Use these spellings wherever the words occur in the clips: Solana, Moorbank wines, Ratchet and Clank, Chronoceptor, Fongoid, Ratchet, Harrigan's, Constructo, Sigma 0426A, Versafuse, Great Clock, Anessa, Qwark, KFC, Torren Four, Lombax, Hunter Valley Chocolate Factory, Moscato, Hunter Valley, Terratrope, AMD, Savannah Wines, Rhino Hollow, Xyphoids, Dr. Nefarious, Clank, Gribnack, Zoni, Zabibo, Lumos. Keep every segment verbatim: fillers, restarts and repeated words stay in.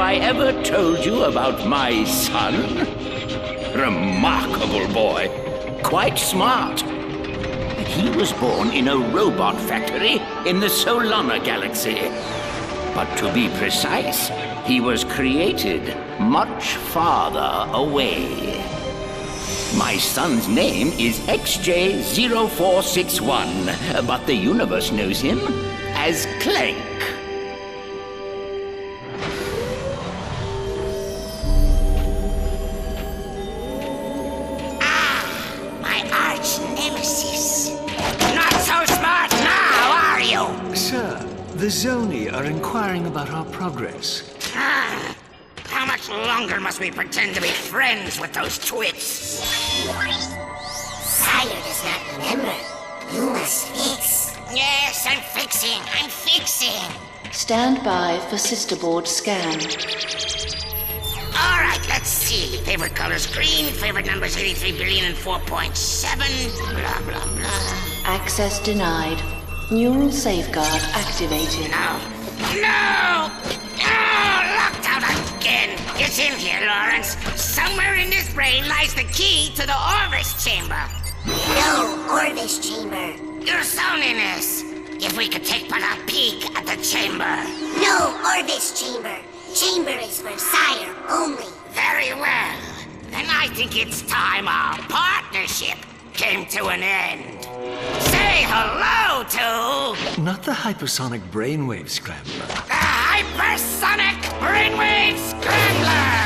I ever told you about my son? Remarkable boy. Quite smart. He was born in a robot factory in the Solana galaxy. But to be precise, he was created much farther away. My son's name is X J zero four six one, but the universe knows him as Clank. The Zoni are inquiring about our progress. Ah, how much longer must we pretend to be friends with those twits? Sire does not remember. You must fix. Yes, I'm fixing. I'm fixing. Stand by for sister board scan. All right, let's see. Favorite colors green, favorite numbers eighty-three billion and four point seven. Blah, blah, blah. Access denied. Neural safeguard activated. No! No! Oh, locked out again! It's in here, Lawrence. Somewhere in this brain lies the key to the Orvus chamber. No Orvus chamber. Your Zoniness. If we could take but a peek at the chamber. No Orvus chamber. Chamber is for sire only. Very well. Then I think it's time our partnership came to an end. Say hello to... Not the hypersonic brainwave scrambler. The hypersonic brainwave scrambler!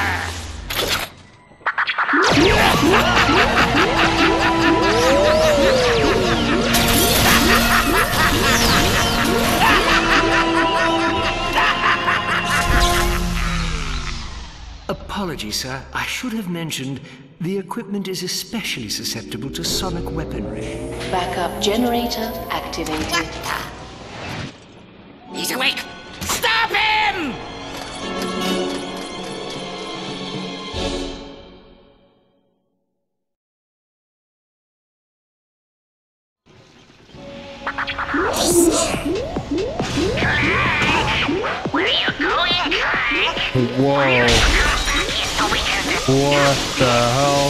Apologies, sir. I should have mentioned... The equipment is especially susceptible to sonic weaponry. Backup generator activated. What the? He's awake! Stop him! Where are you going, Clank? Whoa. What the hell?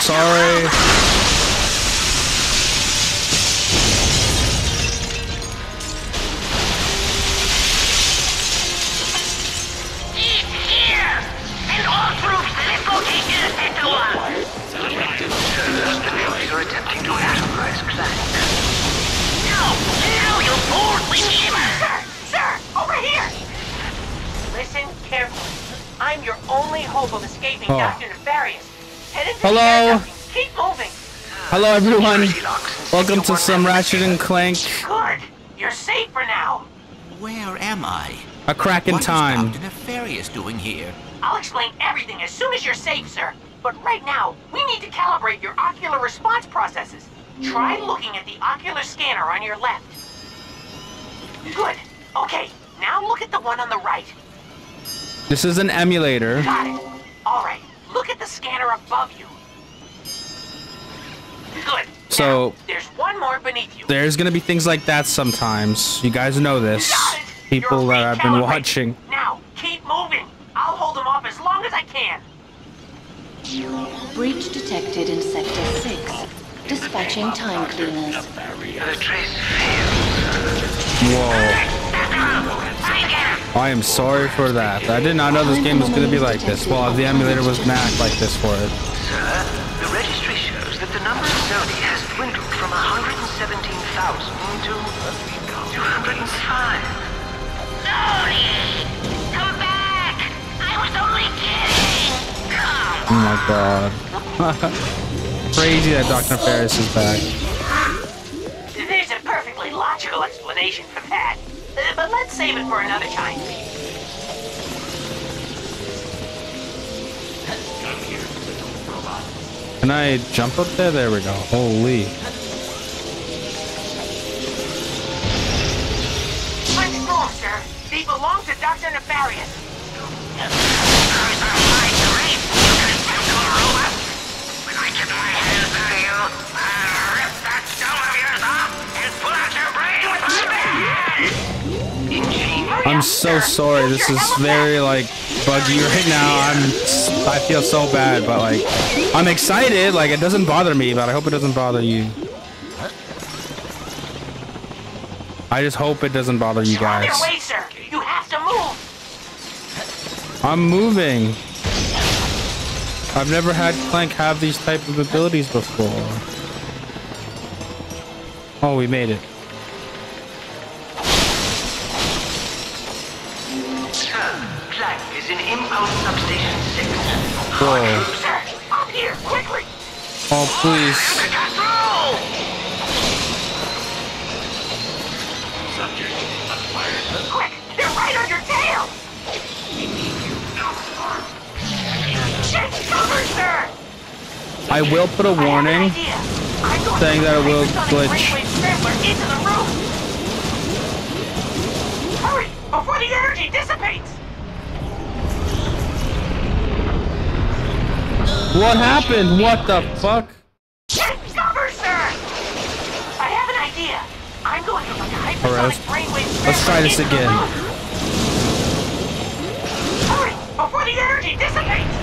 Sorry. He's here! Send all troops to this location at the one! Selected servers to know you're attempting to atomize Clank. No! No, you fool! We need him! Sir! Sir! Over here! Listen carefully. I'm your only hope of escaping oh. Doctor Nefarious. Head into Hello. The Keep moving. Hello, everyone. Welcome to some Ratchet and Clank. Good. You're safe for now. Where am I? A crack in time. What is Doctor Nefarious doing here? I'll explain everything as soon as you're safe, sir. But right now, we need to calibrate your ocular response processes. Try looking at the ocular scanner on your left. Good. Okay. Now look at the one on the right. This is an emulator. Got it. All right. Look at the scanner above you. Good. So now, there's one more beneath you. There's gonna be things like that sometimes. You guys know this. People that I've been watching. Now keep moving. I'll hold them off as long as I can. Breach detected in sector six. Dispatching time cleaners. The trace failed. Whoa. I am sorry for that. I did not know this game was going to be like this. Well, the emulator was going to act like this for it. Sir, the registry shows that the number of Zoni has dwindled from one hundred seventeen thousand to two hundred five. Zoni! Come back! I was only kidding! Come on! Oh my god. Crazy that Doctor Nefarious is back. There's a perfectly logical explanation for that. Uh, but let's save it for another time. Come here, little robot. Can I jump up there? There we go. Holy. Much more, sir. They belong to Doctor Nefarious. When I get my hands out of you, I'll rip that stone of yours off and pull out your brain with my bare hands! Ingenious. I'm so sorry. This is very like buggy right now. I'm I feel so bad, but like I'm excited. Like it doesn't bother me, but I hope it doesn't bother you. I just hope it doesn't bother you guys. You're on your way, sir. You have to move. I'm moving. I've never had Clank have these type of abilities before. Oh, we made it. Sir, Clank is in Impost Substation six. Whoa. Sir, up here, quickly. Oh, please. Subject acquired. Quick, they're right on your tail. We need you now, sir. I will put a warning saying that it will glitch. Hurry before the energy dissipates. What happened? What the fuck? Get cover, sir! I have an idea. I'm going to like a hypersonic brainwave. Let's try this again. Hurry before the energy dissipates.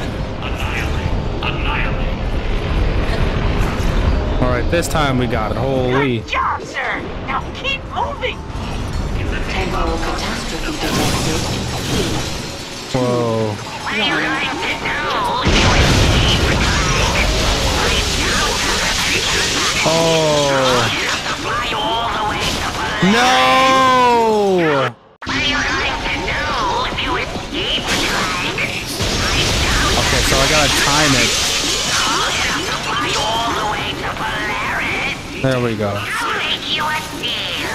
All right, this time we got it. Holy. Good job, sir. Now keep moving. Temporal catastrophe detected. Whoa. Oh. No. Okay, so I gotta time it. There we go. I'll make you a deal.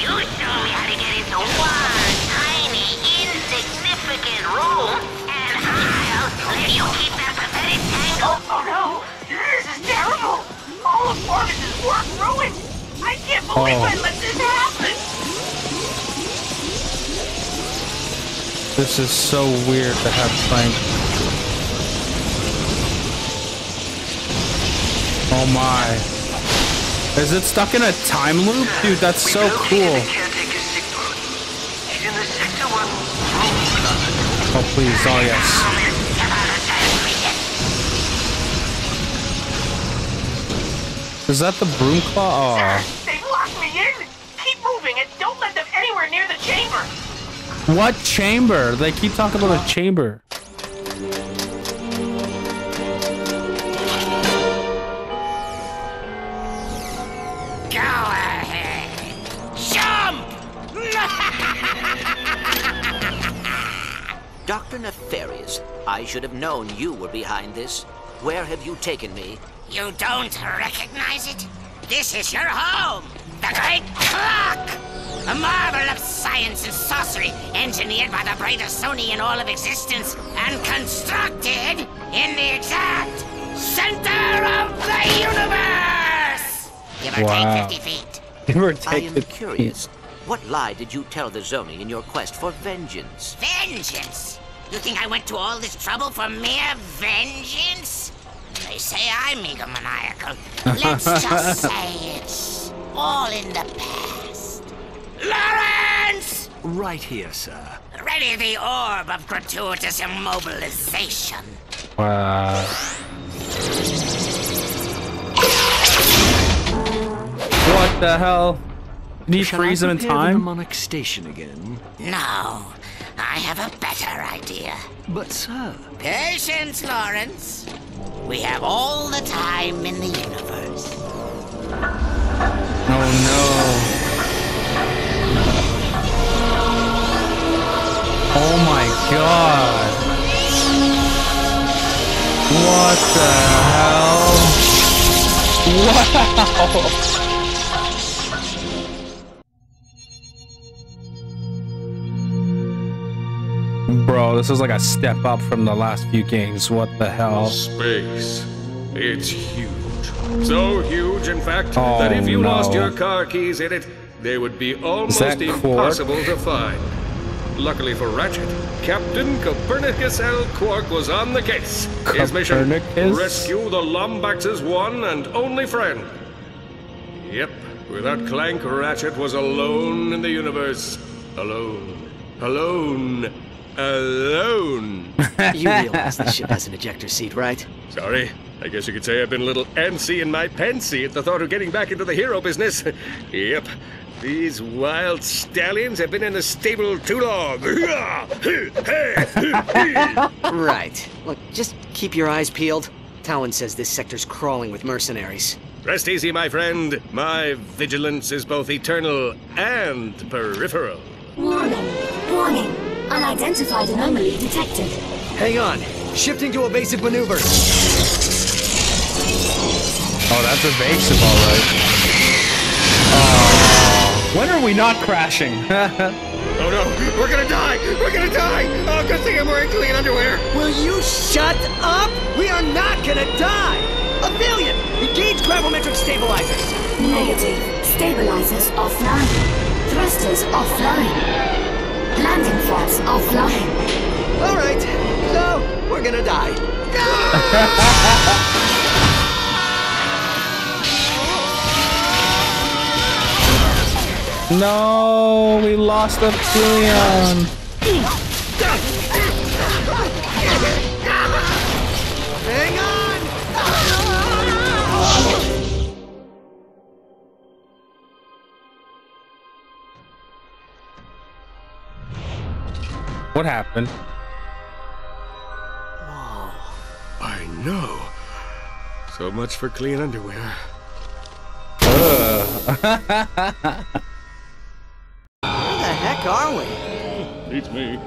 You show me how to get into one tiny, insignificant room, and I'll let you keep that pathetic tangle. Oh, oh no! This is terrible! All of Orvis' work ruined! I can't believe oh. I let this happen! This is so weird to have Clank. Oh my. Is it stuck in a time loop? Dude, that's so cool. Oh, please. Oh, yes. Is that the broom claw? Oh. They've locked me in. Keep moving and don't let them anywhere near the chamber. What chamber? They keep talking about a chamber. Doctor Nefarious, I should have known you were behind this. Where have you taken me? You don't recognize it? This is your home, the Great Clock! A marvel of science and sorcery, engineered by the brightest Zoni in all of existence, and constructed in the exact center of the universe! Give or wow. take fifty feet. Give or take I am curious. What lie did you tell the Zoni in your quest for vengeance? Vengeance? You think I went to all this trouble for mere vengeance? They say I'm egomaniacal. Let's just say it's all in the past. Lawrence! Right here, sir. Ready the orb of gratuitous immobilization. Wow. What the hell? Need Shall freeze them in time? Mnemonic station again? No, I have a better idea. But sir, patience, Lawrence. We have all the time in the universe. Oh no! Oh my God! What the hell? Wow! Bro, this is like a step up from the last few games. What the hell? Space. It's huge. So huge, in fact, oh, that if you no. lost your car keys in it, they would be almost impossible to find. Luckily for Ratchet, Captain Copernicus L. Qwark was on the case. His mission, rescue the Lombax's one and only friend. Yep, without Clank, Ratchet was alone in the universe. Alone. Alone. Alone. You realize this ship has an ejector seat, right? Sorry. I guess you could say I've been a little antsy in my pantsy at the thought of getting back into the hero business. Yep. These wild stallions have been in the stable too long. Right. Look, just keep your eyes peeled. Talon says this sector's crawling with mercenaries. Rest easy, my friend. My vigilance is both eternal and peripheral. Warning. Warning. Unidentified anomaly detected. Hang on. Shifting to evasive maneuver. Oh, that's evasive, all right. Oh. When are we not crashing? Oh no, we're gonna die! We're gonna die! Oh, good thing I'm wearing clean underwear! Will you shut up? We are not gonna die! A billion! Engage gravimetric stabilizers! Negative. Stabilizers offline. Thrusters offline. Landing flaps offline. Alright, so we're gonna die. No! No, we lost a billion. Hang on. What happened? Wow. I know. So much for clean underwear. Uh. Are we? It's me.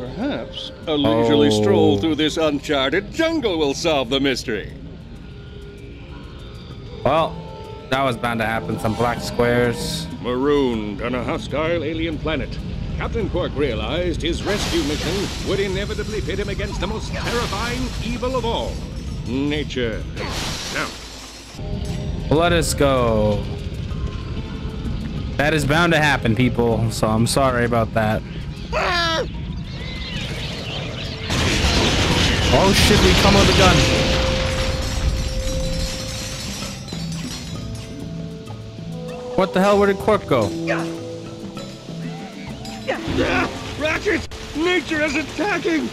Perhaps a leisurely oh. stroll through this uncharted jungle will solve the mystery. Well, that was bound to happen. Some black squares. Marooned on a hostile alien planet, Captain Qwark realized his rescue mission would inevitably pit him against the most terrifying evil of all, nature. Now, let us go. That is bound to happen, people, so I'm sorry about that. Ah! Oh shit, we come with a gun. What the hell, where did Qwark go? Ah, Ratchet! Nature is attacking!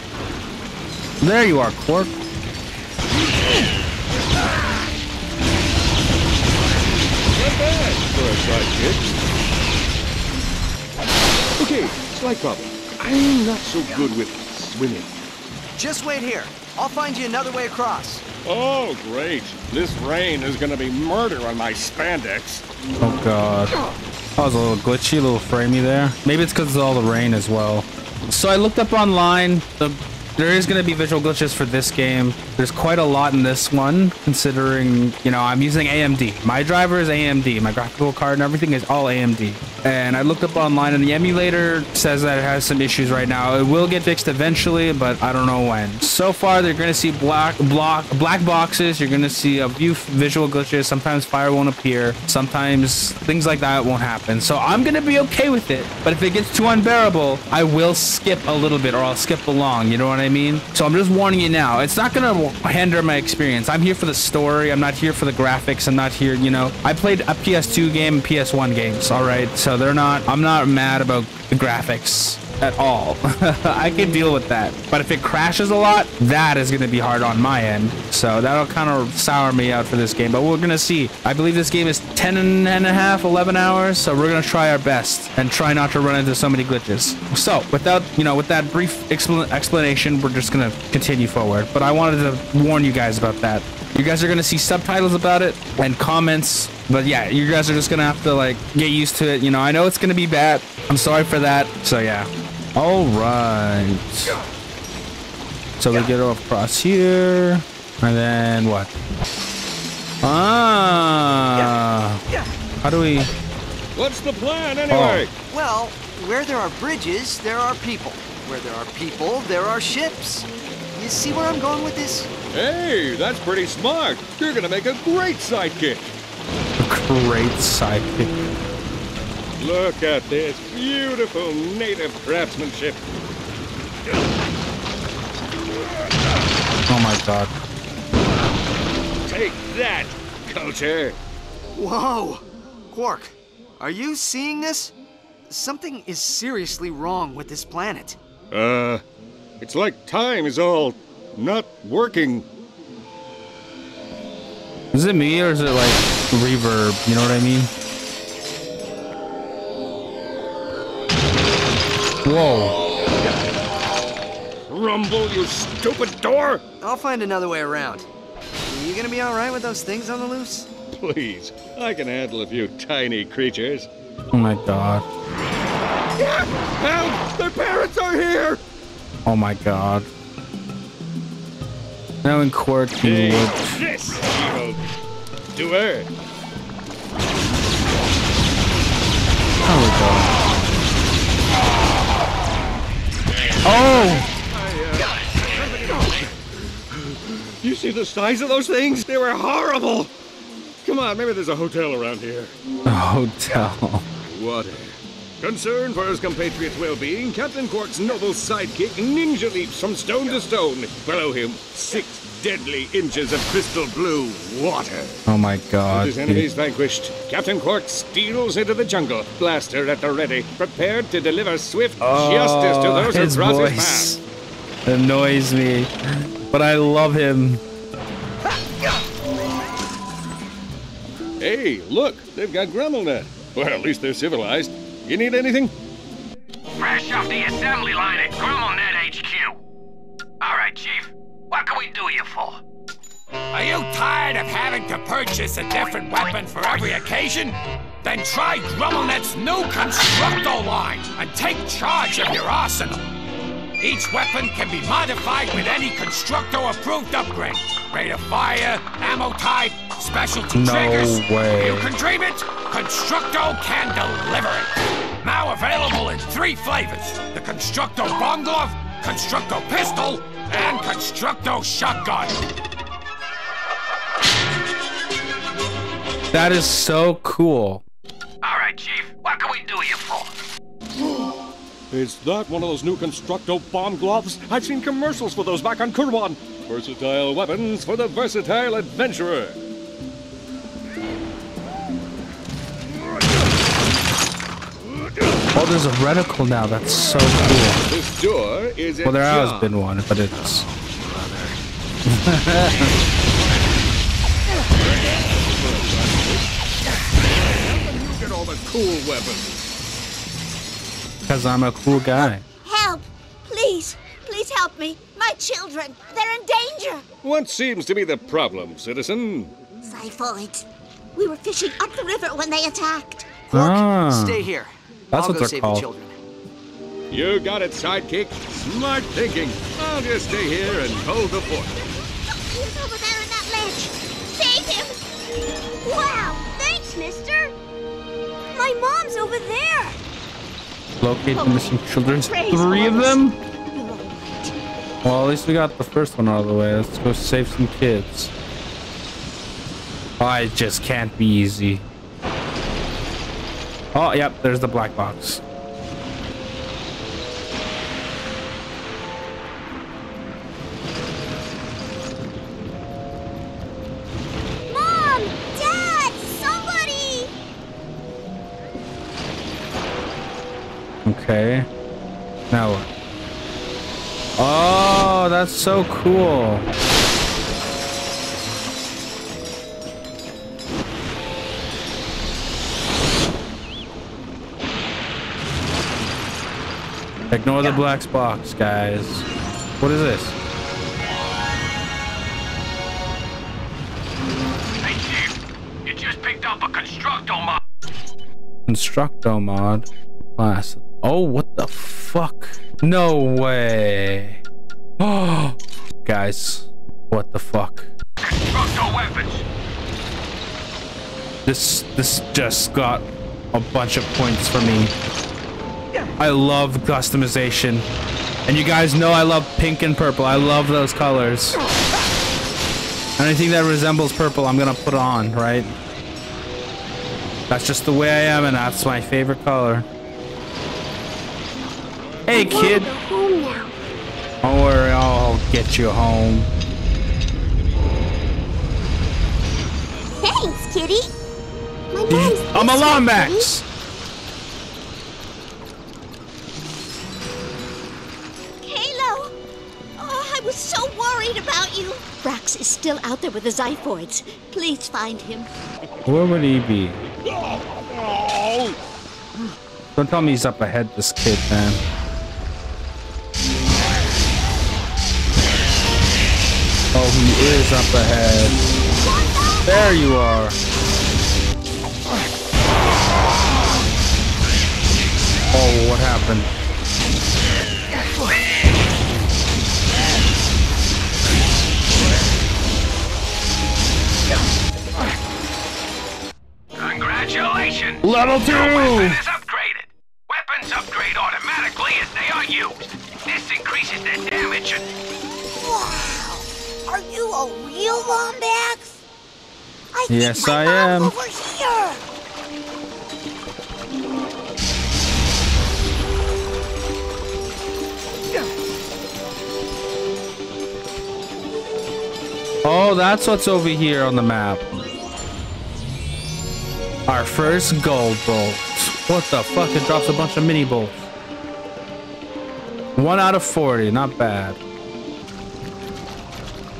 There you are, Qwark. Not bad for a sidekick. Okay, slight problem. I'm not so good with swimming. Just wait here. I'll find you another way across. Oh, great. This rain is going to be murder on my spandex. Oh, God. That was a little glitchy, a little framey there. Maybe it's because of all the rain as well. So I looked up online. The, there is going to be visual glitches for this game. There's quite a lot in this one, considering, you know, I'm using A M D. My driver is A M D. My graphical card and everything is all A M D. And I looked up online and the emulator says that it has some issues right now. It will get fixed eventually, but I don't know when. So far, they're going to see black block, black boxes. You're going to see a few visual glitches. Sometimes fire won't appear. Sometimes things like that won't happen. So I'm going to be okay with it. But if it gets too unbearable, I will skip a little bit, or I'll skip along. You know what I mean? So I'm just warning you now. It's not going to hinder my experience. I'm here for the story. I'm not here for the graphics. I'm not here, you know. I played a P S two game and P S one games, all right? So So they're not, I'm not mad about the graphics at all. I can deal with that. But if it crashes a lot, that is going to be hard on my end. So that'll kind of sour me out for this game. But we're going to see. I believe this game is ten and a half, eleven hours. So we're going to try our best and try not to run into so many glitches. So without, you know, with that brief expl- explanation, we're just going to continue forward. But I wanted to warn you guys about that. You guys are going to see subtitles about it and comments. But yeah, you guys are just going to have to, like, get used to it. You know, I know it's going to be bad. I'm sorry for that. So yeah. All right. So we get across here. And then what? Ah. How do we... What's the plan anyway? Oh. Well, where there are bridges, there are people. Where there are people, there are ships. You see where I'm going with this? Hey, that's pretty smart. You're gonna make a great sidekick. A great sidekick. Look at this beautiful native craftsmanship. Oh my God. Take that, culture. Whoa. Qwark, are you seeing this? something is seriously wrong with this planet. Uh, it's like time is all not working. Is it me or is it like reverb? You know what I mean? Whoa. Rumble, you stupid door! I'll find another way around. Are you gonna be alright with those things on the loose? Please, I can handle a few tiny creatures. Oh my god. Yeah! Help! Their parents are here! Oh my god. Now in court, hey, this evil doer. There we go. Oh! You see the size of those things? They were horrible! Come on, maybe there's a hotel around here. A hotel. Water. Concerned for his compatriot's well-being, Captain Qwark's noble sidekick ninja leaps from stone to stone. Below him, six deadly inches of crystal blue water. Oh my god. With his enemies vanquished, Captain Qwark steals into the jungle, blaster at the ready, prepared to deliver swift oh, justice to those who cross his path. Annoys me, but I love him. Hey, look, they've got GrummelNet. Well, at least they're civilized. You need anything? Fresh off the assembly line at GrummelNet H Q. All right, Chief. What can we do you for? Are you tired of having to purchase a different weapon for every occasion? Then try GrummelNet's new Constructo line and take charge of your arsenal. Each weapon can be modified with any Constructo-approved upgrade. Rate of fire, ammo type, specialty no triggers. Way. You can dream it, Constructo can deliver it. Now available in three flavors. The Constructo Bomb Glove, Constructo Pistol, and Constructo Shotgun. That is so cool. Alright, Chief, what can we do you for? Is that one of those new Constructo Bomb Gloves? I've seen commercials for those back on Kerwan. Versatile weapons for the versatile adventurer. Oh, there's a reticle now. That's so cool. This door is well, there has job. been one, but it's... How can you get all the cool weapons? Because I'm a cool guy. Help! Please! Please help me! My children! They're in danger! What seems to be the problem, citizen? Xyphoids. We were fishing up the river when they attacked. Qwark, ah, stay here. That's I'll what go they're save called. The children. You got it, sidekick. Smart thinking. I'll just stay here and hold the fort. He's over there on that ledge. Save him! Wow! Thanks, mister! My mom's over there! Locate the missing children. Three of them? Well, at least we got the first one out of the way. Let's go save some kids. I just can't be easy. Oh, yep, there's the black box. Mom! Dad! Somebody! Okay. Now what? Oh, that's so cool. Ignore the black box, guys. What is this? Hey, Chief. You just picked up a Constructo mod. Constructo mod? Class. Oh, what the fuck? No way. Oh, guys. What the fuck? Constructo weapons. This, this just got a bunch of points for me. I love customization, and you guys know I love pink and purple. I love those colors. Anything that resembles purple, I'm gonna put on, right? That's just the way I am, and that's my favorite color. Hey, kid. Don't worry, I'll get you home. Thanks, kitty. My mom's I'm a Lombax. Brax is still out there with the Xyphoids. Please find him. Where would he be? Don't tell me he's up ahead, this kid, man. Oh, he is up ahead. There you are. Oh, what happened? Congratulations! Level two! Your weapon is upgraded! Weapons upgrade automatically as they are used. This increases their damage and... Wow! Are you a real Lombax? I yes, I am. Over here. Oh, that's what's over here on the map. Our first gold bolt. What the fuck? It drops a bunch of mini bolts. one out of forty. Not bad.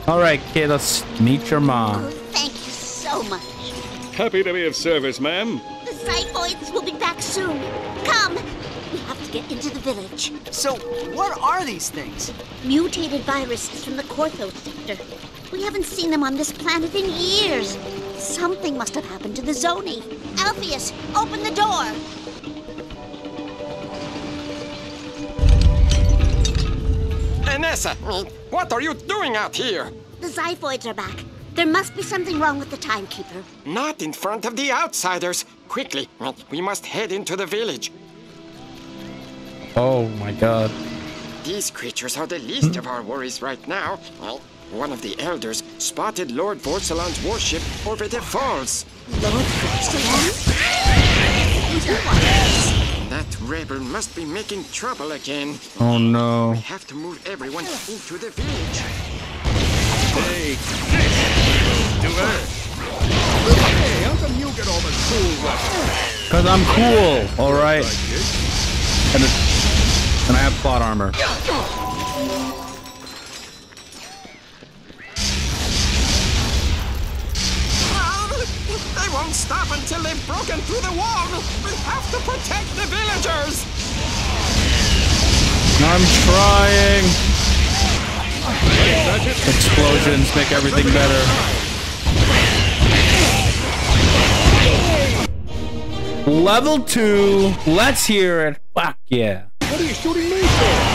Alright, kid. Let's meet your mom. Oh, thank you so much. Happy to be of service, ma'am. The Xyphoids will be back soon. Come. We have to get into the village. So, what are these things? Mutated viruses from the Korthos sector. We haven't seen them on this planet in years. Something must have happened to the Zoni. Alpheus, open the door! Anessa, what are you doing out here? The Xyphoids are back. There must be something wrong with the timekeeper. Not in front of the outsiders. Quickly, we must head into the village. Oh my god. These creatures are the least of our worries right now. One of the elders spotted Lord Vorselon's warship over the falls. Lord Vorselon? That rebel must be making trouble again. Oh no. We have to move everyone into the village. Hey, do Hey, how come you get all the cool weapons? Because I'm cool, alright? And, and I have plot armor. They won't stop until they've broken through the wall! We have to protect the villagers! I'm trying! Explosions make everything better. Level two, let's hear it! Fuck yeah! What are you shooting me for?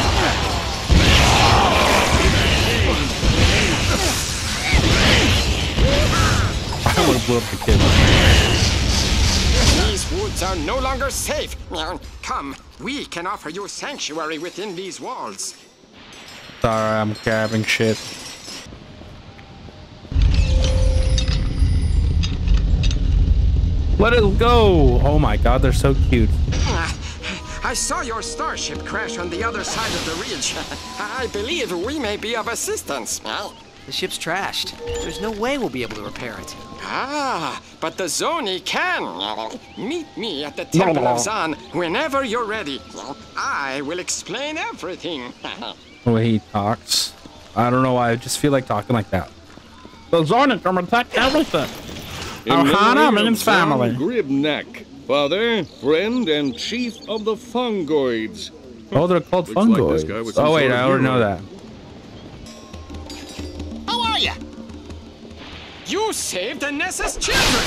I would have blew up the kid. These woods are no longer safe. Come, we can offer you sanctuary within these walls. Sorry, I'm grabbing shit. Let it go! Oh my god, they're so cute. I saw your starship crash on the other side of the ridge. I believe we may be of assistance. The ship's trashed. There's no way we'll be able to repair it. Ah, but the Zoni can. Meet me at the Temple no. of Zon whenever you're ready. I will explain everything. The way he talks. I don't know why. I just feel like talking like that. The Zoni can protect everything. Ohana and his family. Gribnack, father, friend, and chief of the Fongoids. Oh, they're called Fongoids. Like oh, wait, I already know that. You saved Anessa's children!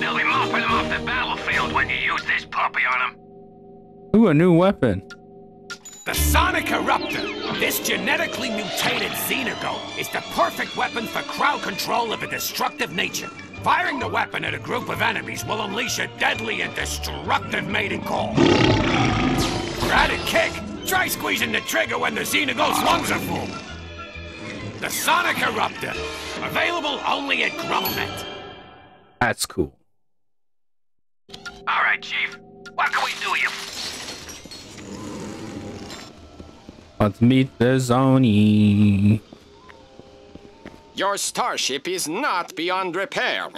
They'll be mopping them off the battlefield when you use this puppy on them. Ooh, a new weapon. The Sonic Eruptor. This genetically mutated Xenogog is the perfect weapon for crowd control of a destructive nature. Firing the weapon at a group of enemies will unleash a deadly and destructive mating call. Try to kick. Try squeezing the trigger when the Xenogog's lungs are full. The Sonic Eruptor, available only at GrummelNet. That's cool. All right, Chief. What can we do here? Let's meet the Zoni. Your starship is not beyond repair,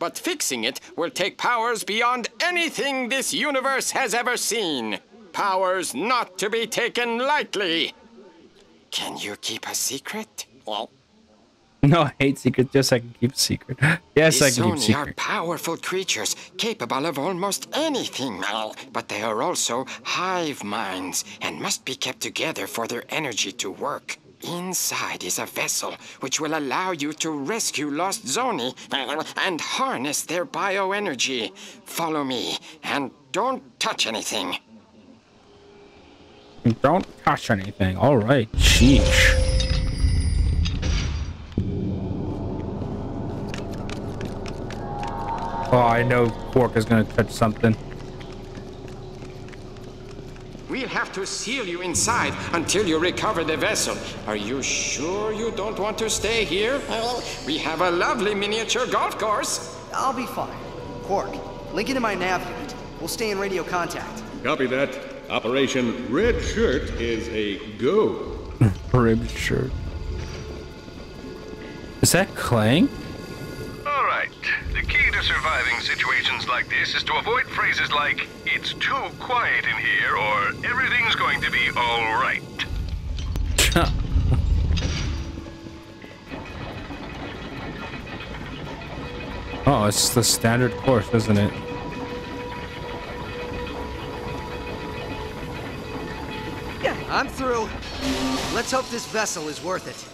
but fixing it will take powers beyond anything this universe has ever seen. Powers not to be taken lightly. Can you keep a secret? Well. No, I hate secrets. Yes, I can keep a secret. Yes, I can keep a secret. They are powerful creatures, capable of almost anything, Mal. But they are also hive minds, and must be kept together for their energy to work. Inside is a vessel, which will allow you to rescue lost Zoni, and harness their bioenergy. Follow me, and don't touch anything. Don't touch anything. All right. Sheesh. Oh, I know Qwark is going to touch something. We'll have to seal you inside until you recover the vessel. Are you sure you don't want to stay here? Well, we have a lovely miniature golf course. I'll be fine. Qwark, link into my nav unit. We'll stay in radio contact. Copy that. Operation Red Shirt is a go. Red Shirt. Is that Clank? All right. The key to surviving situations like this is to avoid phrases like, it's too quiet in here, or everything's going to be all right. Oh, it's the standard course, isn't it? Yeah, I'm through. Let's hope this vessel is worth it.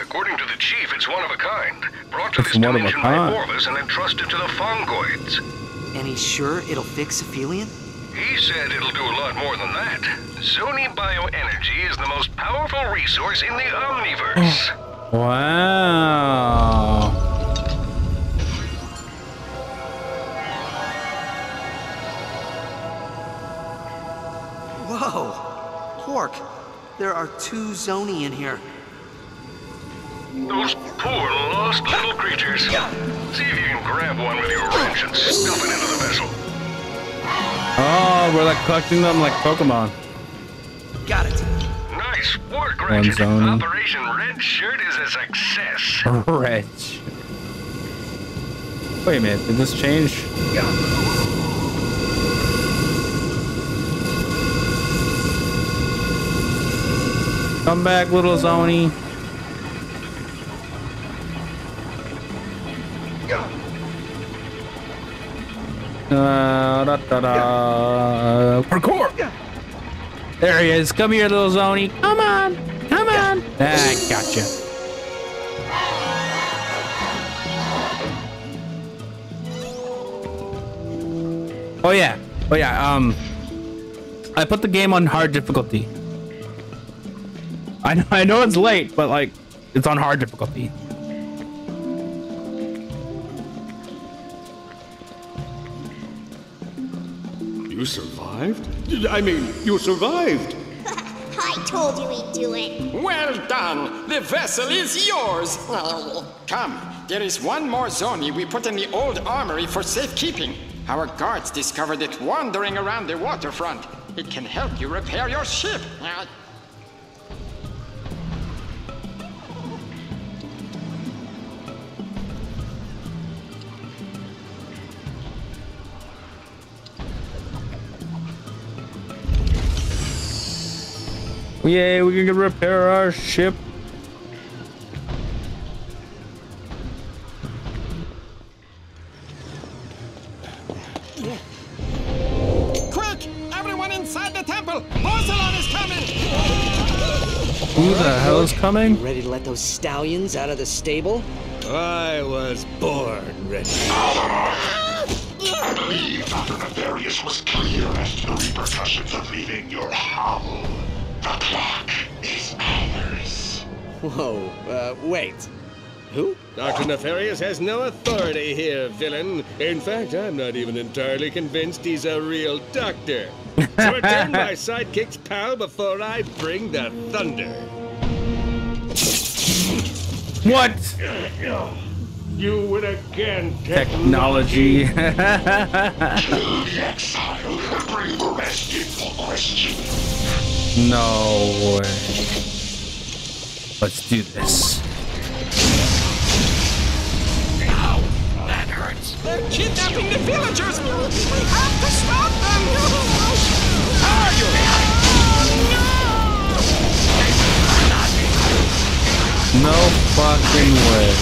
According to the chief, it's one of a kind. Brought to this dimension by Orvus and entrusted to the Fongoids. And he's sure it'll fix Aphelion? He said it'll do a lot more than that. Zoni bioenergy is the most powerful resource in the Omniverse. Wow. Whoa. Qwark, there are two Zoni in here. Those poor, lost little creatures. See if you can grab one with your wrench and stuff it into the vessel. Oh, we're like collecting them like Pokemon. Got it. Nice work, Ratchet. Operation Red Shirt is a success. Red Shirt. Wait a minute, did this change? Yeah. Come back, little Zoni. Uh, da, da, da. Parkour! There he is. Come here, little Zoni. Come on. Come on. I gotcha. Oh, yeah. Oh, yeah. Um, I put the game on hard difficulty. I know, I know it's late, but, like, it's on hard difficulty. You survived? I mean, you survived! I told you he'd do it! Well done! The vessel is yours! Come, there is one more Zoni we put in the old armory for safekeeping. Our guards discovered it wandering around the waterfront. It can help you repair your ship. Yay, we can repair our ship. Quick! Everyone inside the temple! Vorselon is coming! Who the hell is coming? You ready to let those stallions out of the stable? I was born ready. I believe Doctor Nefarious was clear as to the repercussions of leaving your hovel. The clock is ours. Whoa, uh, wait. Who? Doctor Nefarious has no authority here, villain. In fact, I'm not even entirely convinced he's a real doctor. So return my sidekick's pal before I bring the thunder. What? You would again, technology. Kill the exile and bring the rest in for question. No way. Let's do this. Ow, that hurts. They're kidnapping the villagers. We have to stop them. Are you? Oh, no! No fucking way.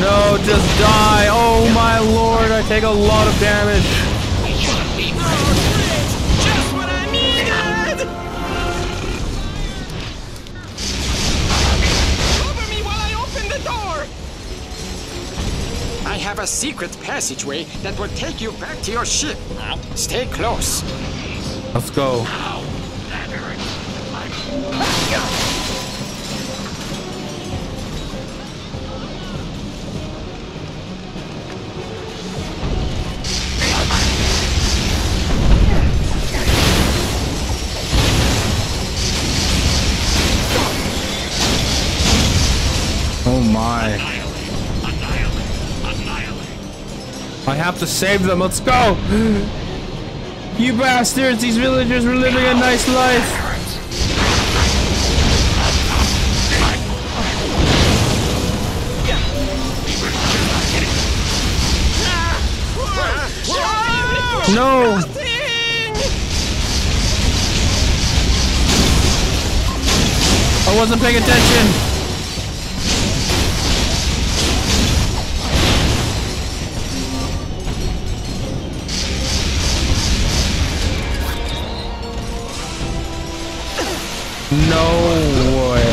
No, just die. Oh my lord, I take a lot of damage. Just what I needed. Cover me while I open the door. I have a secret passageway that will take you back to your ship. Now, stay close. Let's go. I have to save them. Let's go! You bastards! These villagers were living a nice life! No! I wasn't paying attention! No way.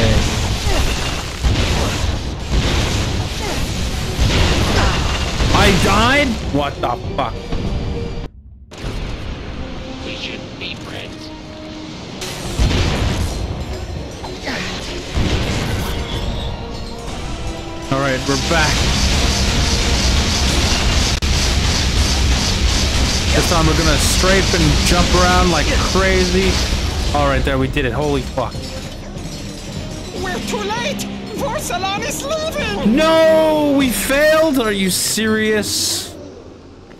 I died? What the fuck? We should be friends. Alright, we're back. This time we're gonna strafe and jump around like crazy. Alright, there, we did it. Holy fuck. We're too late! Vorselon is leaving! No! We failed! Are you serious?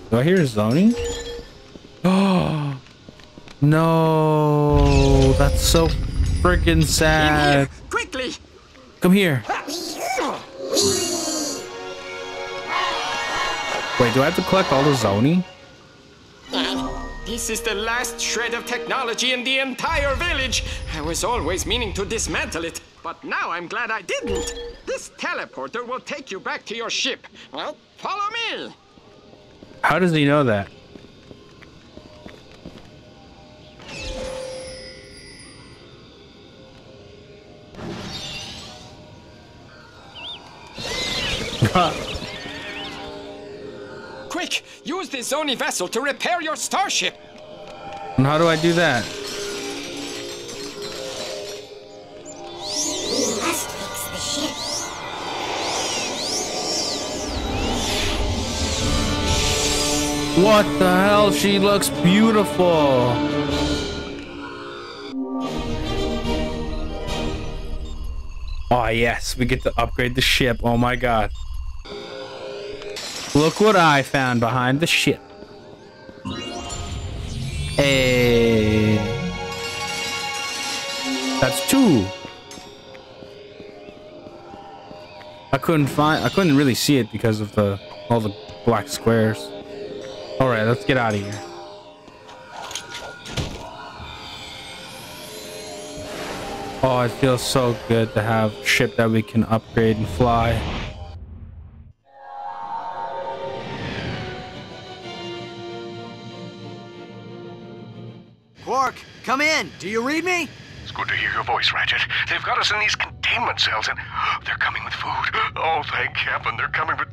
Do I hear Zoni? Oh, no! That's so freaking sad. Here, quickly! Come here. Wait, do I have to collect all the Zoni? This is the last shred of technology in the entire village. I was always meaning to dismantle it, but now I'm glad I didn't. This teleporter will take you back to your ship. Well, follow me. How does he know that? Quick, use the Zoni vessel to repair your starship. And how do I do that? We must fix the ship. What the hell? She looks beautiful. Oh yes, we get to upgrade the ship. Oh my god. Look what I found behind the ship. Hey. That's two. I couldn't find I couldn't really see it because of the all the black squares. All right, let's get out of here. Oh, it feels so good to have a ship that we can upgrade and fly. Qwark, come in. Do you read me? It's good to hear your voice, Ratchet. They've got us in these containment cells, and they're coming with food. Oh, thank heaven, they're coming with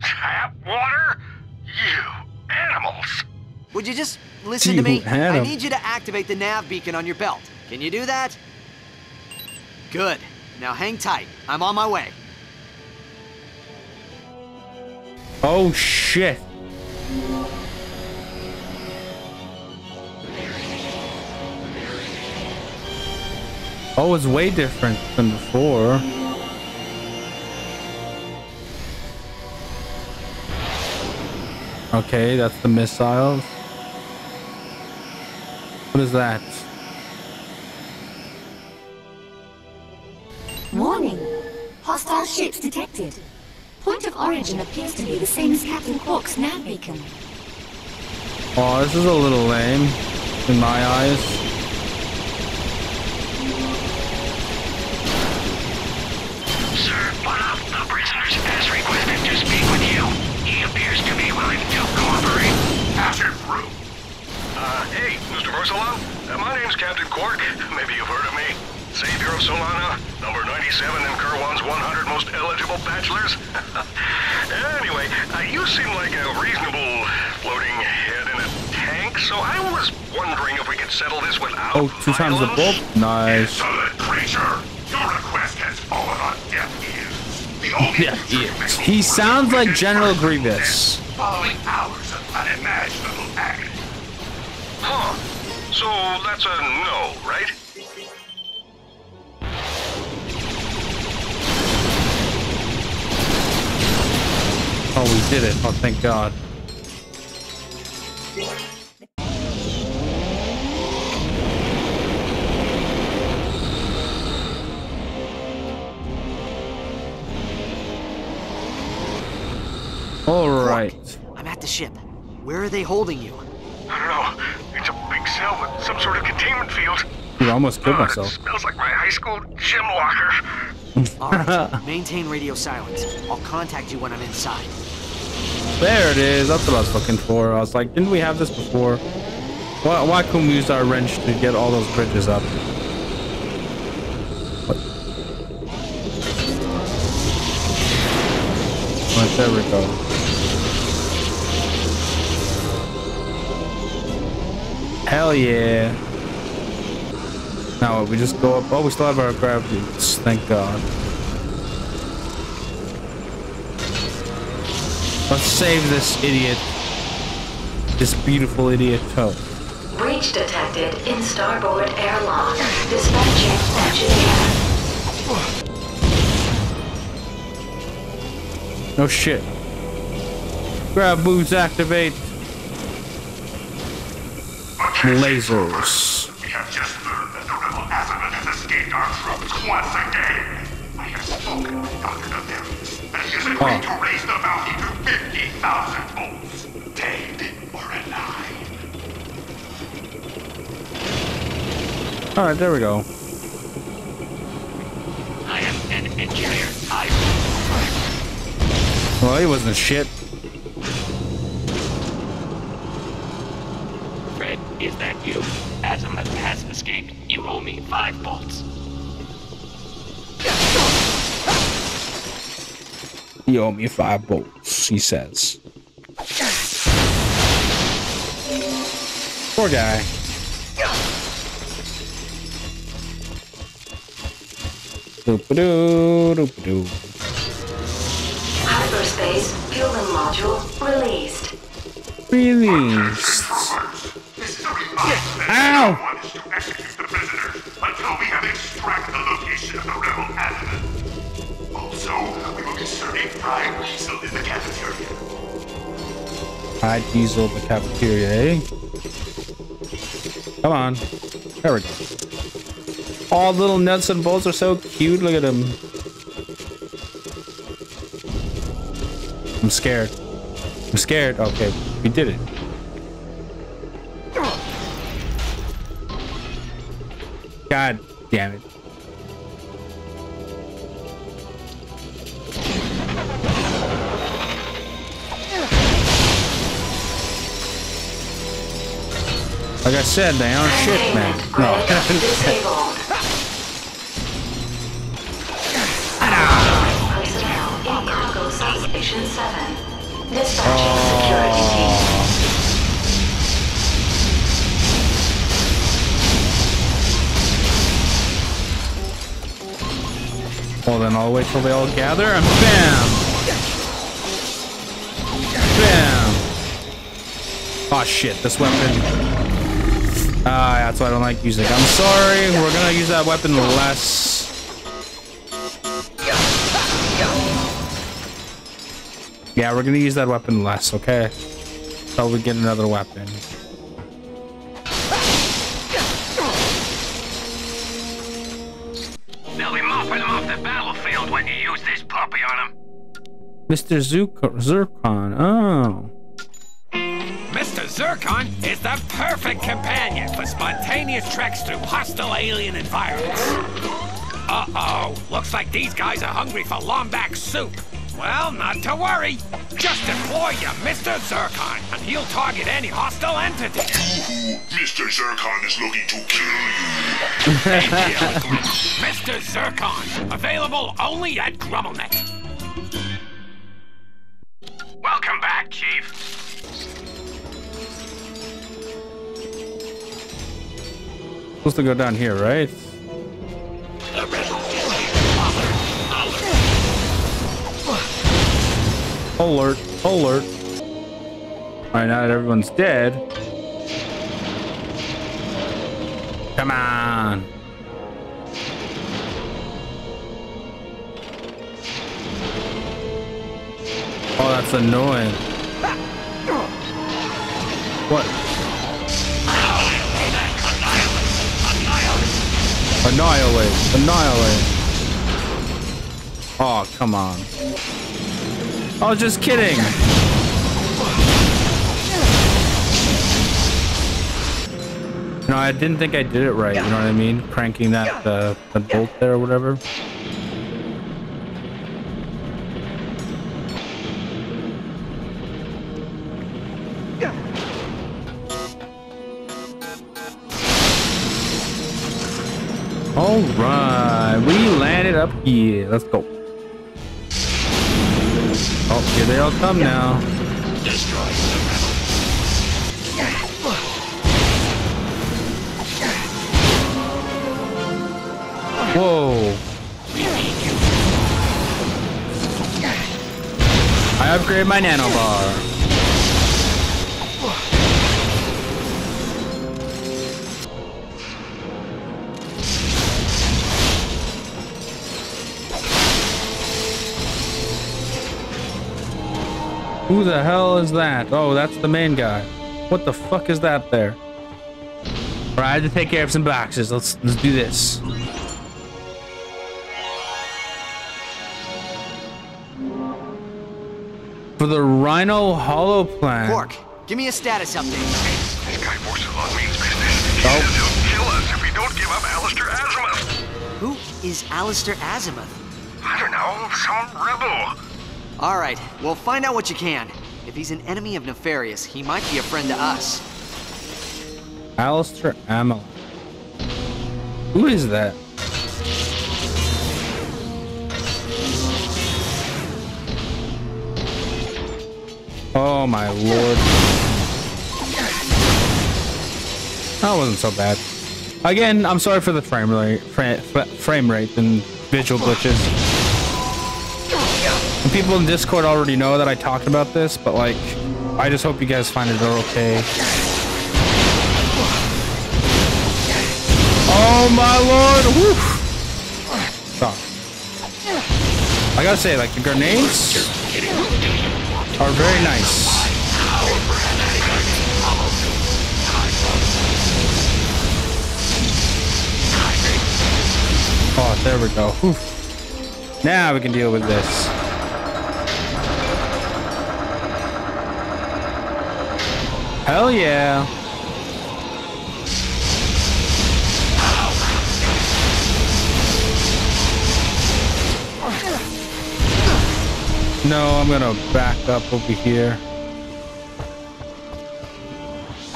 tap water. You animals! Would you just listen to me? I need you to activate the nav beacon on your belt. Can you do that? Good. Now hang tight. I'm on my way. Oh shit! Oh, it's way different than before. Okay, that's the missiles. What is that? Warning! Hostile ships detected. Point of origin appears to be the same as Captain Qwark's nav beacon. Oh, this is a little lame, in my eyes. Uh, hey, Mister Vorselon. Uh, my name's Captain Qwark. Maybe you've heard of me. Savior of Solana, number ninety-seven in Kerwan's one hundred most eligible bachelors. Anyway, uh, you seem like a reasonable floating head in a tank, so I was wondering if we could settle this without violence. Oh, two times the bulb? Nice. Insolent creature! Your request has fallen on deaf ears. The only yeah, ears. He sounds like General Grievous. Following hours of unimaginable agony. Huh. So that's a no, right? Oh, we did it. Oh, thank God. All right. Look, I'm at the ship. Where are they holding you? I don't know. It's a big cell with some sort of containment field. You almost killed oh, myself. It smells like my high school gym locker. All right. Maintain radio silence. I'll contact you when I'm inside. There it is. That's what I was looking for. I was like, didn't we have this before? Why, why couldn't we use our wrench to get all those bridges up? What? Right, there we go. Hell yeah. Now we just go up. Oh, we still have our gravity. Thank God. Let's save this idiot. This beautiful idiot. Oh. Breach detected in starboard airlock. Dispatching engineer. No shit. Grab boots activate. Lasers. We have just learned that the rebel Azimuth has escaped our troops once again. I have spoken with Doctor Nefarious, and he has agreed to raise the bounty to fifty thousand volts, dead or alive. All right, there we go. I am an engineer. I will. Well, he wasn't shit. Is that you? Azimuth has escaped. You owe me five bolts. You owe me five bolts, he says. Poor guy. Doop-a-doo, doop-a-doo. Hyperspace fueling module released. Released. Ow! I want us to execute the prisoner until we have extracted the location of the rebel Azimuth. Also, we will be serving fried weasel in the cafeteria. Fried weasel in the cafeteria, eh? Come on. There we go. All little nuts and bolts are so cute. Look at them. I'm scared. I'm scared. Okay, we did it. God damn it. Like I said, they aren't shit, man. No. Oh. Well then, I'll wait till they all gather and BAM! BAM! Oh shit, this weapon. Ah, uh, that's why I don't like using it. I'm sorry, we're gonna use that weapon less. Yeah, we're gonna use that weapon less, okay? So we get another weapon. They'll be mopping them off the battlefield when you use this puppy on them. Mister Zurkon. Oh. Mister Zurkon is the perfect companion for spontaneous treks through hostile alien environments. Uh-oh. Looks like these guys are hungry for Lombax soup. Well, not to worry. Just deploy your Mister Zurkon, and he'll target any hostile entity. Mister Zurkon is looking to kill you. Mister Zurkon, available only at GrummelNet. Welcome back, Chief. Supposed to go down here, right? Alert, alert. Alright, now that everyone's dead. Come on. Oh, that's annoying. What? Annihilate, annihilate. Oh, come on. Oh, just kidding. No, I didn't think I did it right. You know what I mean? Cranking that uh, the bolt there or whatever. All right, we landed up here. Let's go. Oh, here they all come now. Destroy the rebels. Whoa. I upgraded my nanobar. Who the hell is that? Oh, that's the main guy. What the fuck is that there? All right, I had to take care of some boxes. Let's let's do this. For the Rhino Hollow plan. Qwark, give me a status update. This guy Vorselon means business. He oh. says he'll kill us if we don't give up Alister Azimuth. Who is Alister Azimuth? I don't know. Some rebel. All right, well, find out what you can. If he's an enemy of Nefarious, he might be a friend to us. Alister Azimuth. Who is that? Oh, my lord. That wasn't so bad. Again, I'm sorry for the frame rate, frame, frame rate and visual glitches. People in Discord already know that I talked about this, but like, I just hope you guys find it okay. Oh my lord! Woof! Stop. I gotta say, like, the grenades are very nice. Oh, there we go. Woof. Now we can deal with this. Hell yeah. No, I'm gonna back up over here.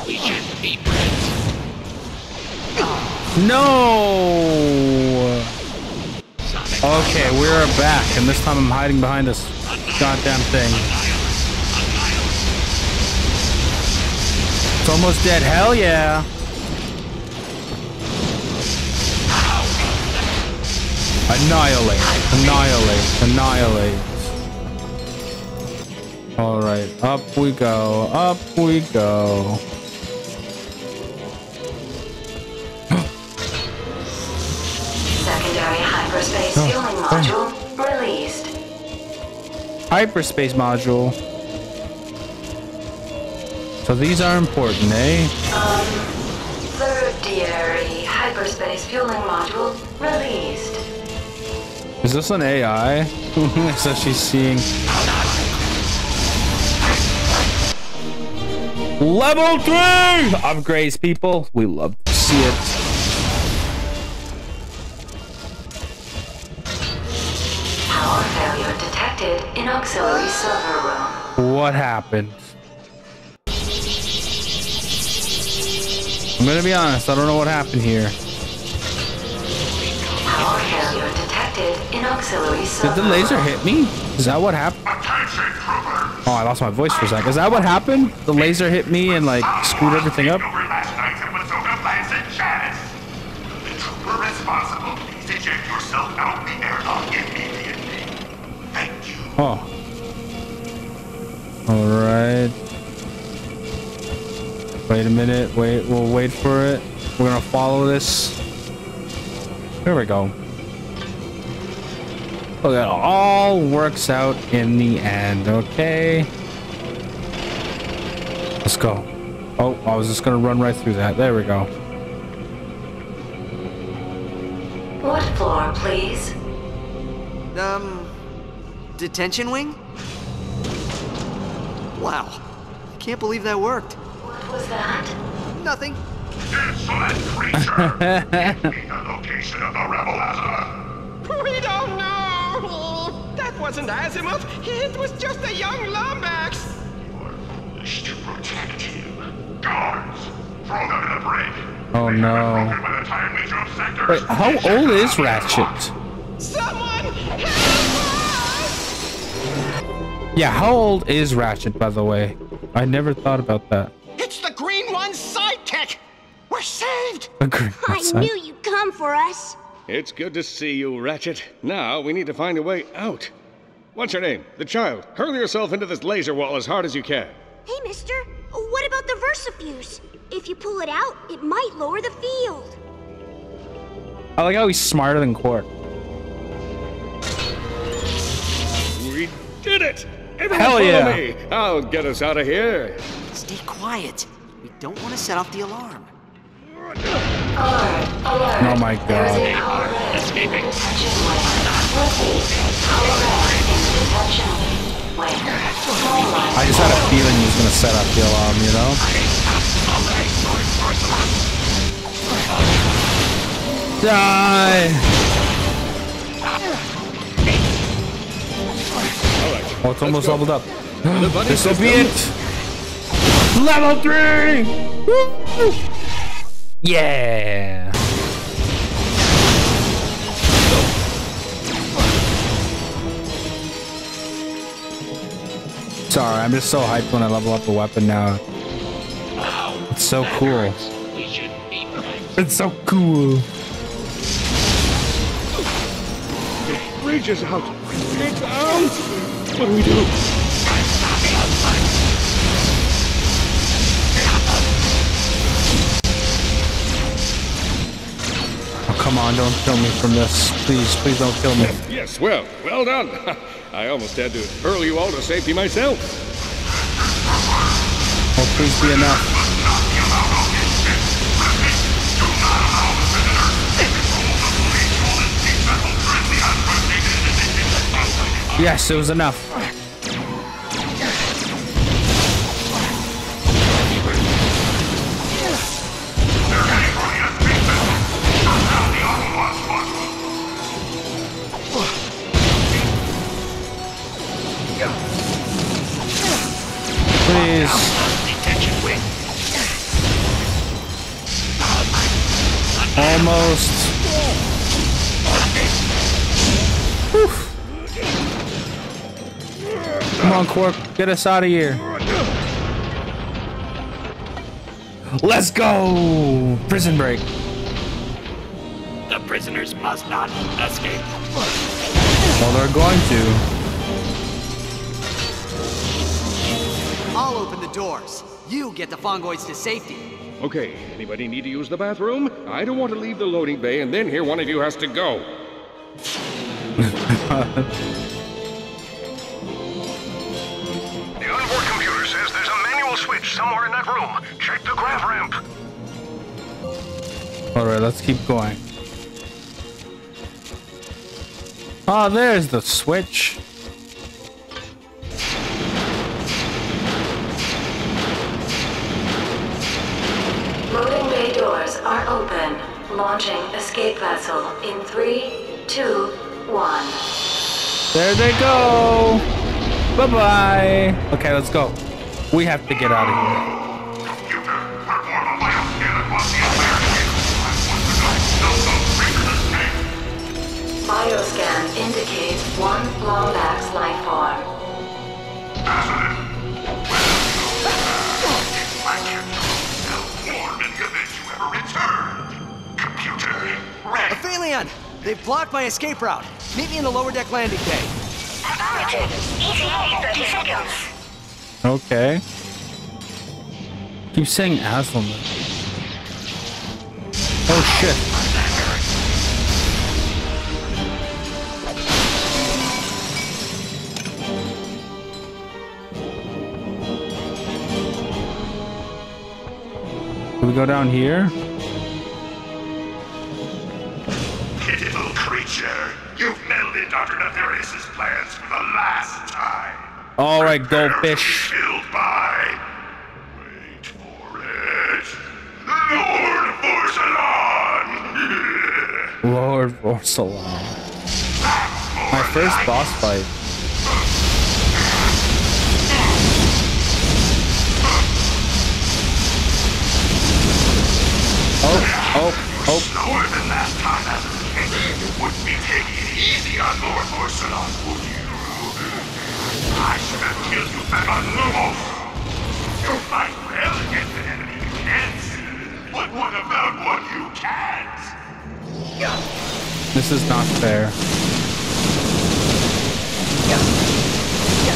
We should eat bread. No! Okay, we're back, and this time I'm hiding behind this goddamn thing. It's almost dead. Hell yeah. Annihilate. Annihilate. Annihilate. All right. Up we go. Up we go. Secondary hyperspace fueling module released. Hyperspace module. So these are important, eh? Um, Subsidiary hyperspace fueling module released. Is this an A I? So she's seeing. Level three upgrades, people. We love to see it. Power failure detected in auxiliary server room. What happened? I'm gonna be honest, I don't know what happened here. Power failure detected in auxiliary server. Did the laser hit me? Is that what happened? Oh, I lost my voice for a sec. Is that what happened? The laser hit me and like screwed everything up? Oh. Alright. Wait a minute. Wait. We'll wait for it. We're gonna follow this. Here we go. Look, it all works out in the end. Okay. Let's go. Oh, I was just gonna run right through that. There we go. What floor, please? Um... Detention wing? Wow. I can't believe that worked. What was that? Nothing. Insolent creature! Give me the location of the rebel Azimuth! We don't know! That wasn't Azimuth! It was just a young Lombax! Your wish to protect him. Guards! Throw them in the brig! Oh they no. By the time we jump sectors. Wait, how old is Ratchet? Someone help! Yeah, how old is Ratchet, by the way? I never thought about that. It's the green one's sidekick! We're saved! I side. knew you'd come for us. It's good to see you, Ratchet. Now we need to find a way out. What's her name? The child. Hurl yourself into this laser wall as hard as you can. Hey, mister. What about the Versafuse? If you pull it out, it might lower the field. I like how he's smarter than Qwark. We did it! Everyone Hell yeah! Me. I'll get us out of here. Stay quiet. We don't want to set off the alarm. Alert, alert. Oh my God! Escaping. I just had a feeling he was gonna set off the alarm, you know? Die! Oh, it's almost leveled up. This will be it. Level three. Woo! Yeah. Sorry, I'm just so hyped when I level up a weapon now. It's so cool. It's so cool. It reaches out. It's out. What do we do? Oh, come on, don't kill me from this. Please, please don't kill me. Yes, well, well done. I almost had to hurl you all to safety myself. Oh, please be enough. Yes, it was enough. Almost. Oof. Come on, Qwark, get us out of here. Let's go. Prison break. The prisoners must not escape. Well, they're going to. I'll open the doors. You get the Fongoids to safety. Okay, anybody need to use the bathroom? I don't want to leave the loading bay and then here one of you has to go. The onboard computer says there's a manual switch somewhere in that that room. Check the grav ramp. Alright, let's keep going. Ah, oh, there's the switch. Loading bay doors are open. Launching escape vessel in three, two, one. There they go. Bye-bye. Okay, let's go. We have to get out of here. Bioscan indicates one Lombax life form. I can't warm and convince you ever returned. Computer, ready. Aphelion! They've blocked my escape route. Meet me in the lower deck landing bay. Laboratory, E T A thirty seconds. Okay. Keep saying Azimuth. Oh shit. We go down here. Pitiful creature, you've melded Doctor Nefarious's plans for the last time. All right, goldfish. Killed by. Wait for it. Lord Vorselon. Lord Vorselon. My first like boss fight. Oh, oh. Slower than last time, Alistair. You wouldn't be taking it easy on Lord Vorselon, would you? I should have killed you back on Lumos. You fight well against an enemy you can't see, but what about one you can't? This is not fair.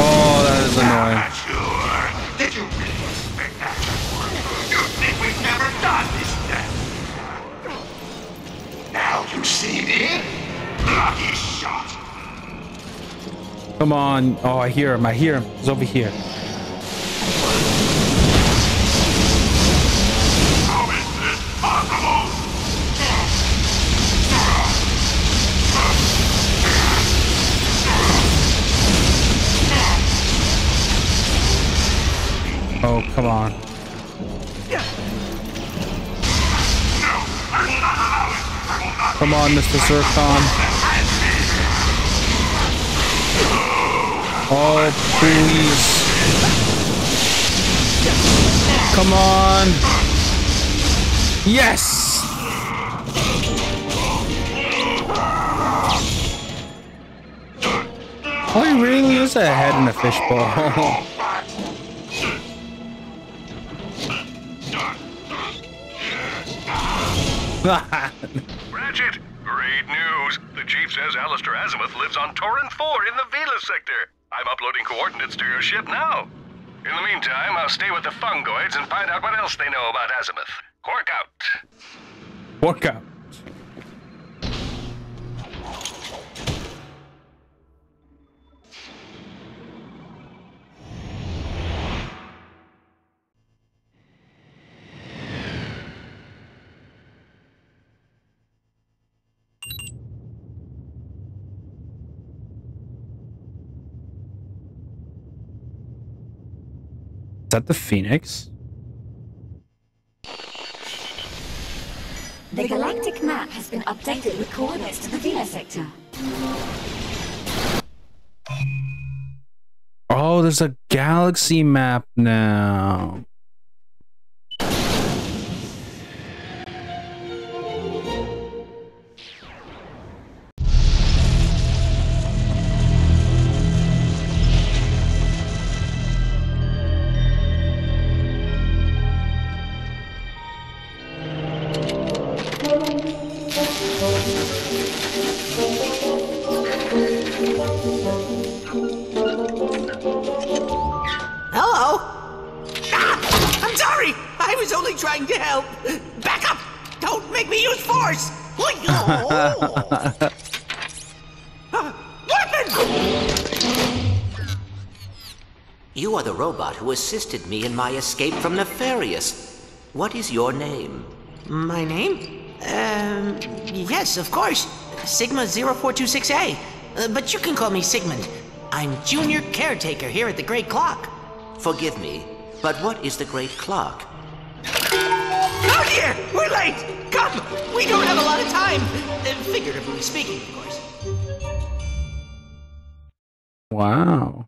Oh, that is annoying. I'm not sure. Did you really expect that to work? You think we've never done this? Now you see me? Lucky shot. Come on. Oh, I hear him. I hear him. He's over here. How is this possible? Oh, come on. No, I will not allow it. Come on, Mister Zurkon. Oh, please. Come on. Yes! Oh, he really is a head in a fishbowl. Ratchet, great news. The chief says Alister Azimuth lives on Torren Four in the Vela sector. I'm uploading coordinates to your ship now. In the meantime, I'll stay with the Fongoids and find out what else they know about Azimuth. Qwark out. Qwark out. Is that the Phoenix? The galactic map has been updated with coordinates to the Vela sector. Oh, there's a galaxy map now. You are the robot who assisted me in my escape from Nefarious. What is your name? My name? Um, yes, of course. Sigma zero four two six A. Uh, but you can call me Sigmund. I'm junior caretaker here at the Great Clock. Forgive me, but what is the Great Clock? Oh dear! We're late! Come! We don't have a lot of time! Uh, figuratively speaking, of course. Wow.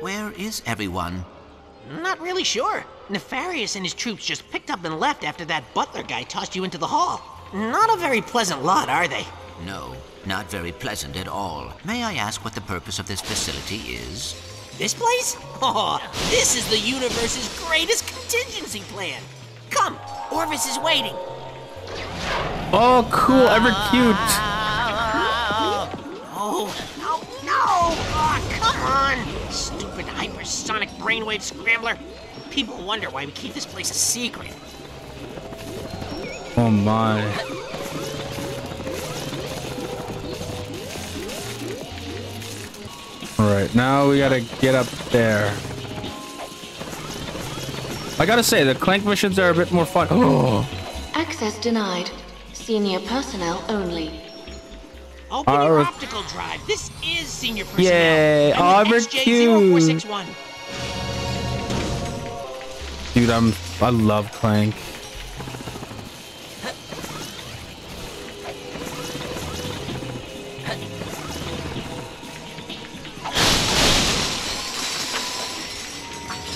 Where is everyone? Not really sure. Nefarious and his troops just picked up and left after that butler guy tossed you into the hall. Not a very pleasant lot, are they? No, not very pleasant at all. May I ask what the purpose of this facility is? This place? Oh, this is the universe's greatest contingency plan. Come, Orvus is waiting. Oh, cool, ever cute. Oh, no, no. Oh, come on. Stupid hypersonic brainwave scrambler. People wonder why we keep this place a secret. Oh, my. Alright, now we gotta get up there. I gotta say, the Clank missions are a bit more fun. Oh. Access denied. Senior personnel only. Open uh, your optical drive. This is senior personnel. Yay, X J zero four six one. Dude, I'm I love Clank.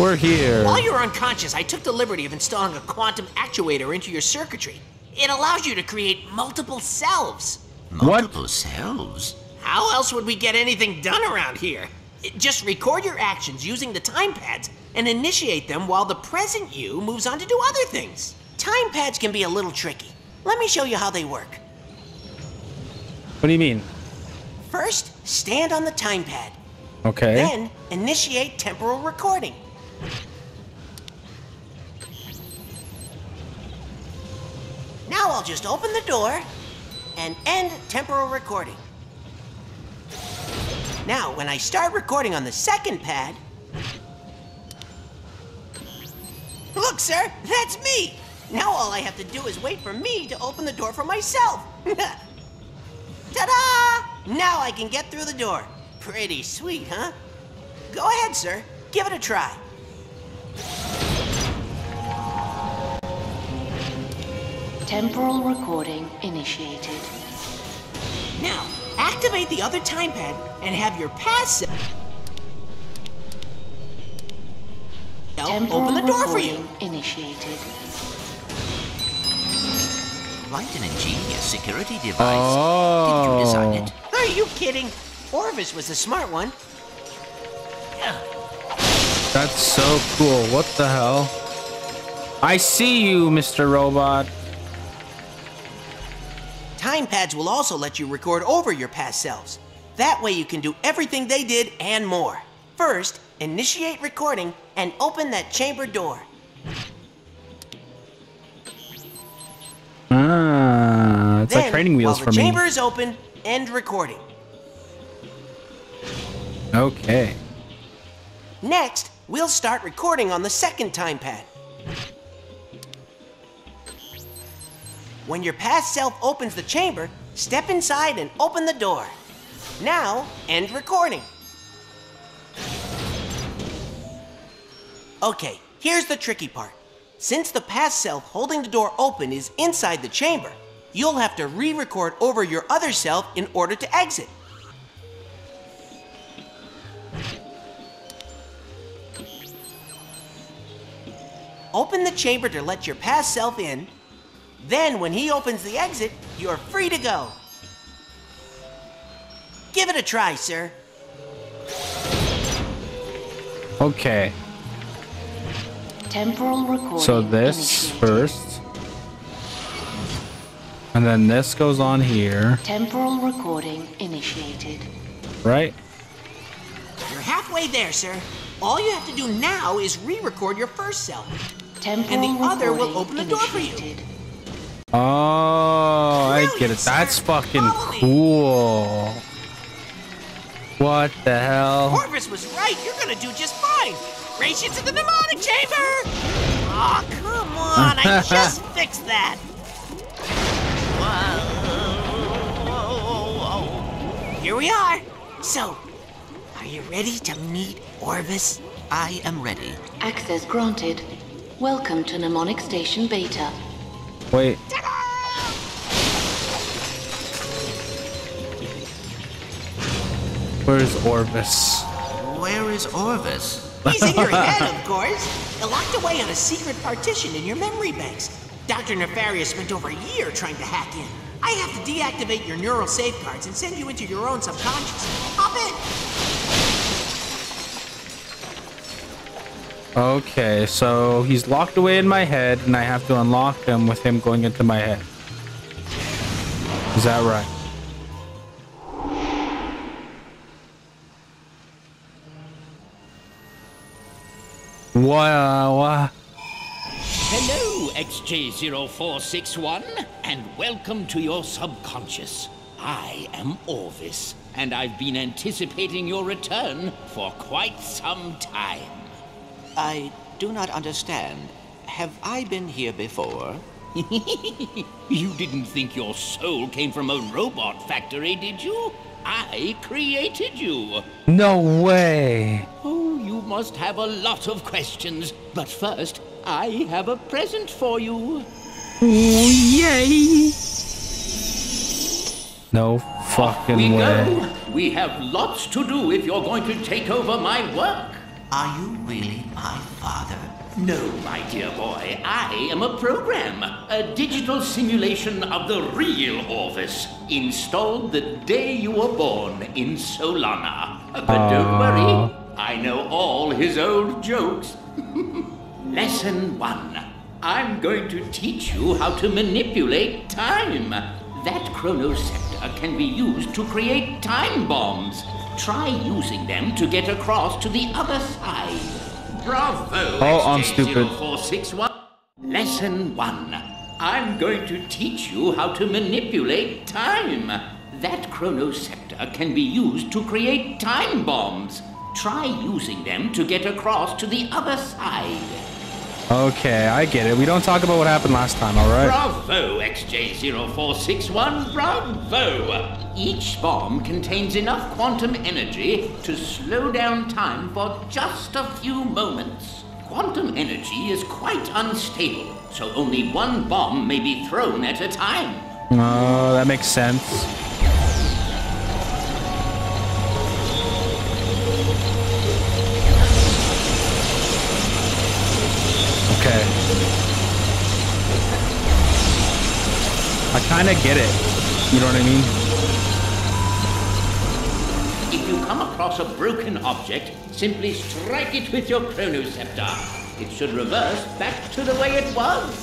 We're here. While you're unconscious, I took the liberty of installing a quantum actuator into your circuitry. It allows you to create multiple selves. Multiple what? Selves? How else would we get anything done around here? It, just record your actions using the time pads and initiate them while the present you moves on to do other things. Time pads can be a little tricky. Let me show you how they work. What do you mean? First, stand on the time pad. Okay. Then, initiate temporal recording. Now I'll just open the door and end temporal recording. Now, when I start recording on the second pad... Look, sir, that's me! Now all I have to do is wait for me to open the door for myself. Ta-da! Now I can get through the door. Pretty sweet, huh? Go ahead, sir. Give it a try. Temporal recording initiated. Now, activate the other time pad and have your past self open the door for you. Initiated. Quite an ingenious security device. Oh. Did you design it? Are you kidding? Orvis was the smart one. Yeah. That's so cool. What the hell? I see you, Mister Robot. Time pads will also let you record over your past selves. That way you can do everything they did and more. First, initiate recording and open that chamber door. Ah, it's then, like training wheels for me. While the chamber is open, end recording. Okay. Next, we'll start recording on the second time pad. When your past self opens the chamber, step inside and open the door. Now, end recording. Okay, here's the tricky part. Since the past self holding the door open is inside the chamber, you'll have to re-record over your other self in order to exit. Open the chamber to let your past self in. Then, when he opens the exit, you're free to go. Give it a try, sir. Okay. Temporal recording. So this first. And then this goes on here. Temporal recording initiated. Right? You're halfway there, sir. All you have to do now is re-record your first self. Temporal and the other will open the door for you. Oh, brilliant, I get it. Sir. That's fucking Holy. cool. What the hell? Orvus was right. You're gonna do just fine. Race into the mnemonic chamber. Aw, oh, come on. I just fixed that. Whoa. Here we are. So, are you ready to meet Orvus? I am ready. Access granted. Welcome to Mnemonic Station Beta. Wait. Where is Orvus? Where is Orvus? He's in your head, of course. You're locked away on a secret partition in your memory banks. Doctor Nefarious spent over a year trying to hack in. I have to deactivate your neural safeguards and send you into your own subconscious. Hop in! Okay, so he's locked away in my head, and I have to unlock him with him going into my head. Is that right? Wow, wow. Hello, X J zero four six one, and welcome to your subconscious. I am Orvus, and I've been anticipating your return for quite some time. I do not understand. Have I been here before? You didn't think your soul came from a robot factory, did you? I created you. No way. Oh, you must have a lot of questions. But first, I have a present for you. Oh, yay. No fucking we way. Go. We have lots to do if you're going to take over my work. Are you really my father? No, my dear boy. I am a program, a digital simulation of the real Orvus, installed the day you were born in Solana. But uh... don't worry, I know all his old jokes. Lesson one. I'm going to teach you how to manipulate time. That chronoceptor can be used to create time bombs. Try using them to get across to the other side. Bravo, oh, I'm stupid. Lesson one. I'm going to teach you how to manipulate time. That chronoceptor can be used to create time bombs. Try using them to get across to the other side. Okay, I get it. We don't talk about what happened last time, all right? Bravo, X J zero four six one, bravo! Each bomb contains enough quantum energy to slow down time for just a few moments. Quantum energy is quite unstable, so only one bomb may be thrown at a time. Oh, that makes sense. Okay. I kind of get it. You know what I mean? If you come across a broken object, simply strike it with your chronoceptor. It should reverse back to the way it was.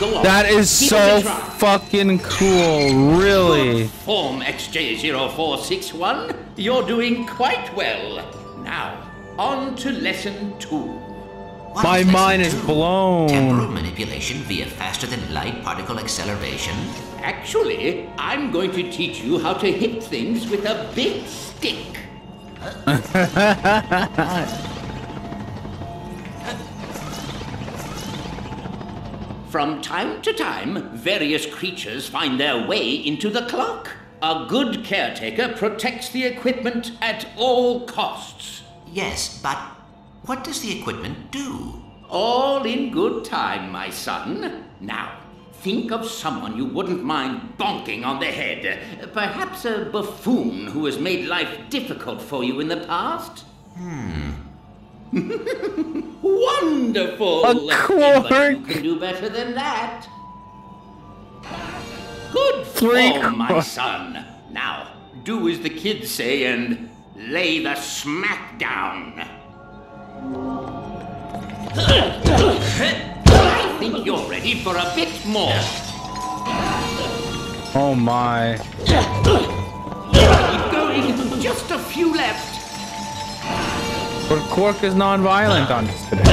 Go on. That is so fucking cool, really. Good form, X J zero four six one. You're doing quite well. Now, on to lesson two. What My is mind is blown. Temporal manipulation via faster than light particle acceleration. Actually, I'm going to teach you how to hit things with a big stick. From time to time, various creatures find their way into the clock. A good caretaker protects the equipment at all costs. Yes, but what does the equipment do? All in good time, my son. Now, think of someone you wouldn't mind bonking on the head. Perhaps a buffoon who has made life difficult for you in the past? Hmm. Wonderful! A Qwark! But you can do better than that. Good form, my son. Now, do as the kids say and lay the smack down. I think you're ready for a bit more. Oh my. Keep going, just a few left. But Qwark is non-violent on this today.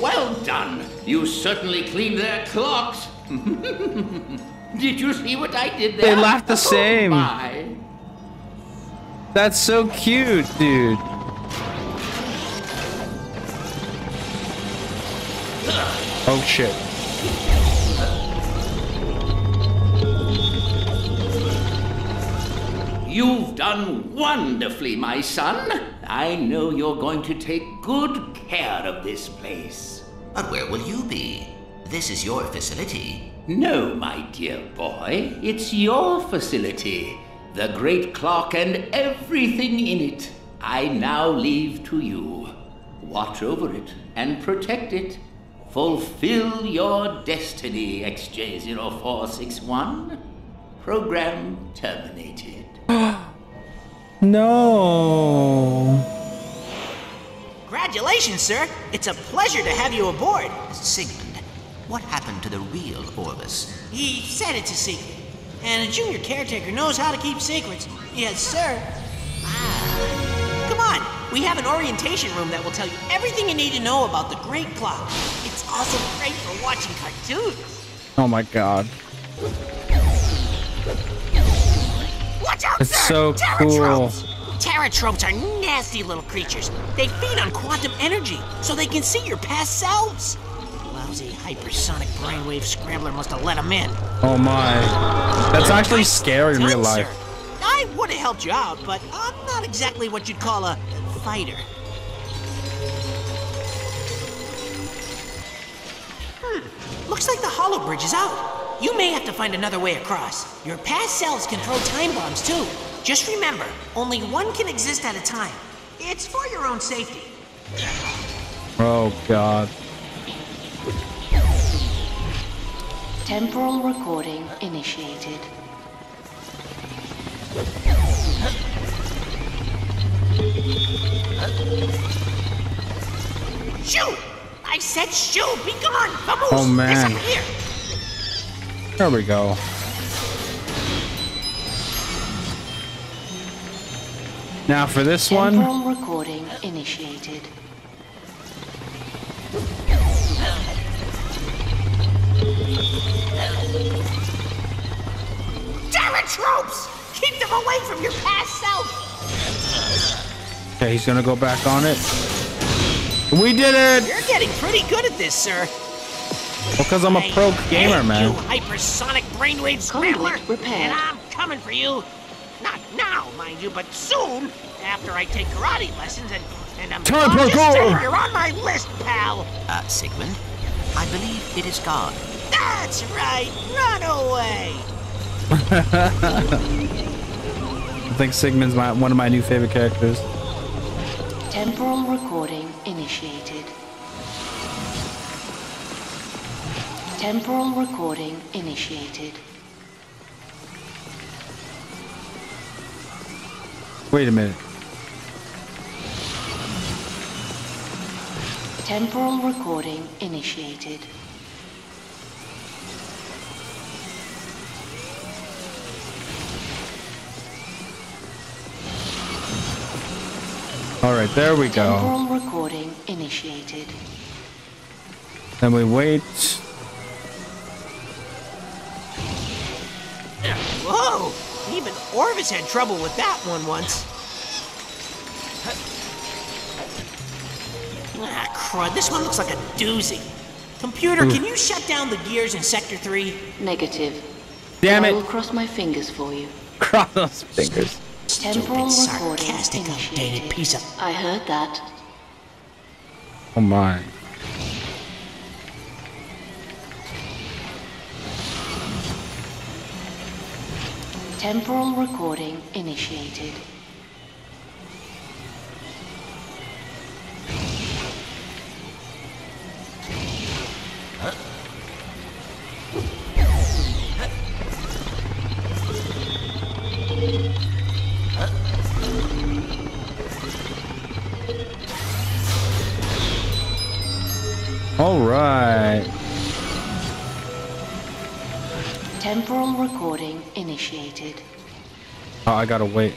Well done. You certainly cleaned their clocks. Did you see what I did there? They laughed the same. Oh my. That's so cute, dude. Oh shit. You've done wonderfully, my son. I know you're going to take good care of this place. But where will you be? This is your facility. No, my dear boy. It's your facility. The Great Clock and everything in it, I now leave to you. Watch over it and protect it. Fulfill your destiny, X J zero four six one. Program terminated. No. Congratulations, sir. It's a pleasure to have you aboard. Sigmund, what happened to the real Orvus? He said it's a secret. And a junior caretaker knows how to keep secrets. Yes, sir. Ah. Come on, we have an orientation room that will tell you everything you need to know about the Great Clock. It's also great for watching cartoons. Oh my god. Watch out, it's sir! So Terratropes! Cool. Terratropes are nasty little creatures. They feed on quantum energy, so they can see your past selves. Lousy hypersonic brainwave scrambler must have let him in. Oh my. That's actually scary in real life. I would have helped you out, but I'm not exactly what you'd call a fighter. Hmm. Looks like the hollow bridge is out. You may have to find another way across. Your past selves can throw time bombs too. Just remember, only one can exist at a time. It's for your own safety. Oh god. Temporal recording initiated. Shoo! I said shoo! Be gone! Vamos! Oh man! Here. There we go. Now for this Temporal one. Temporal recording initiated. Terratropes! Keep them away from your past self! Okay, he's gonna go back on it. We did it! You're getting pretty good at this, sir. Well, because I'm a pro gamer, man. You hypersonic brainwave scrambler, and I'm coming for you. Not now, mind you, but soon, after I take karate lessons and, and I'm Time for goal. You're on my list, pal! Uh, Sigmund? I believe it is gone. That's right! Run away! I think Sigmund's my, one of my new favorite characters. Temporal recording initiated. Temporal recording initiated. Wait a minute. Temporal recording initiated. All right, there we go. Temporal recording initiated. Then we wait. Whoa! Even Orvis had trouble with that one once. Ah, crud. This one looks like a doozy. Computer, Ooh. Can you shut down the gears in Sector three? Negative. Damn it. I will cross my fingers for you. Cross those fingers. Temporal recording sarcastic, outdated piece of... I heard that. Oh, my. Temporal recording initiated. All right. Temporal recording initiated. Oh, I gotta wait.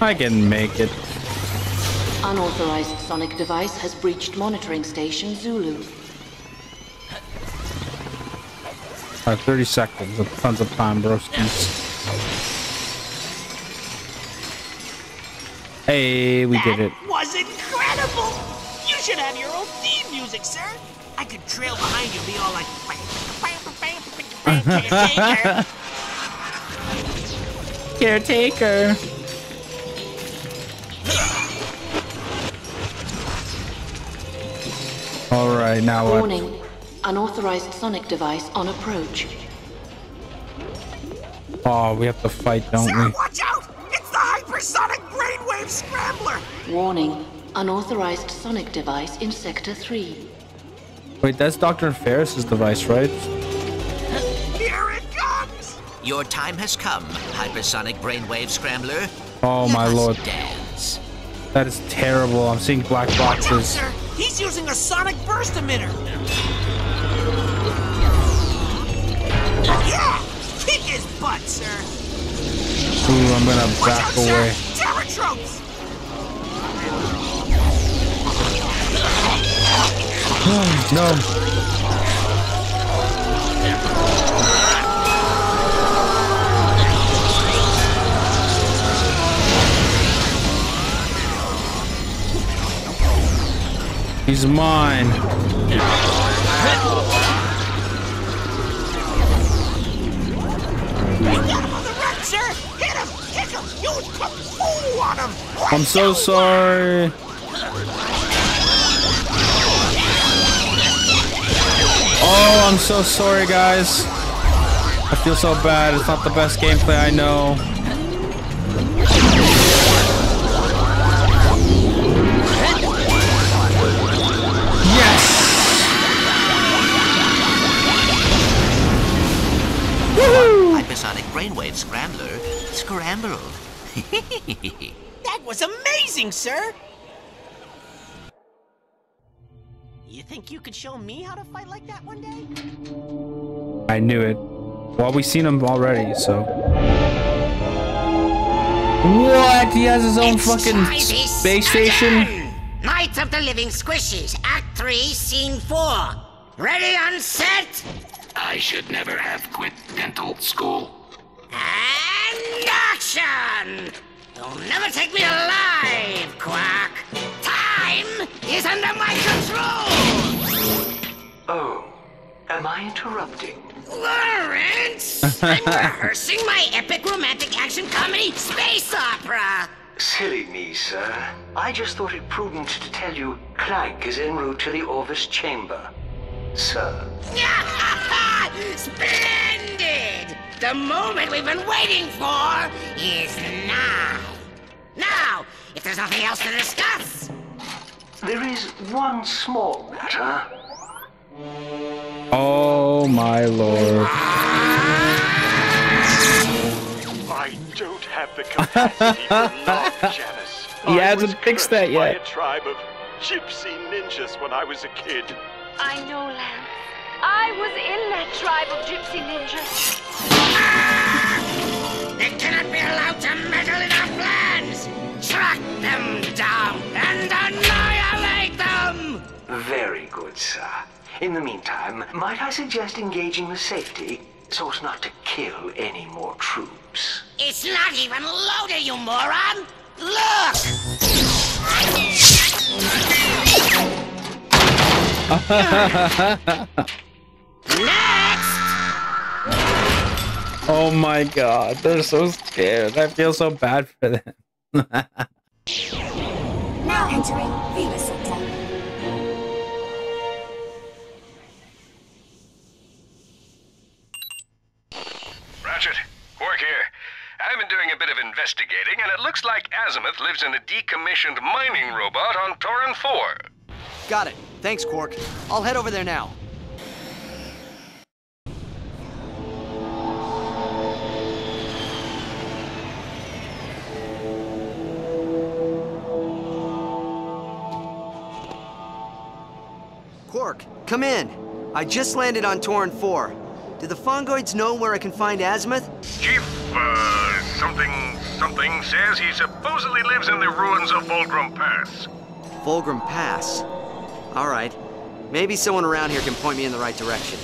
I can make it. Unauthorized sonic device has breached monitoring station Zulu. Alright, thirty seconds. That's tons of time, broskies. Hey, we that did it. That was incredible! You should have your own theme music, sir. I could trail behind you and be all like... Caretaker. Caretaker. All right, now what? Warning. Unauthorized sonic device on approach. Oh, we have to fight, don't sir, we? Watch out! It's the hypersonic brainwave scrambler! Warning. Unauthorized sonic device in sector three. Wait, that's Doctor Nefarious' device, right? Here it comes! Your time has come, hypersonic brainwave scrambler. Oh my lord. Dance. That is terrible. I'm seeing black boxes. Watch out, sir. He's using a sonic burst emitter. Yeah! Kick his butt, sir. Ooh, I'm gonna Watch back out, away. Sir. Terratropes! No. He's mine. I'm so sorry. Oh, I'm so sorry, guys. I feel so bad. It's not the best gameplay, I know. Yes! Woohoo! Hypersonic brainwave scrambler scrambled. That was amazing, sir. You think you could show me how to fight like that one day? I knew it. Well, we've seen him already, so... What? He has his own it's fucking space station? Night of the Living Squishies, Act three, Scene four. Ready on set? I should never have quit dental school. And action! You'll never take me alive, Qwark! Time is under my control! Oh, am I interrupting? Lawrence! I'm rehearsing my epic romantic action comedy space opera! Silly me, sir. I just thought it prudent to tell you Clank is en route to the Orvus chamber. Sir. Splendid! The moment we've been waiting for is now. Now, if there's nothing else to discuss... There is one small matter. Oh, my lord. I don't have the capacity for love, Janice. He hasn't fixed that yet. I was cursed by a tribe of gypsy ninjas when I was a kid. I know, Lance. I was in that tribe of gypsy ninjas. Ah! They cannot be allowed to meddle in our plans! Track them down and annihilate them! Very good, sir. In the meantime, might I suggest engaging with safety so as not to kill any more troops? It's not even loaded, you moron! Look! Next! Oh my god, they're so scared. I feel so bad for them. Now entering Vela sector. Ratchet, Qwark here. I've been doing a bit of investigating, and it looks like Azimuth lives in a decommissioned mining robot on Torren Four. Got it. Thanks, Qwark. I'll head over there now. Qwark, come in. I just landed on Torren Four. Do the Fongoids know where I can find Azimuth? Chief, uh, something something says he supposedly lives in the ruins of Fulgrim Pass. Fulgrim Pass? All right. Maybe someone around here can point me in the right direction.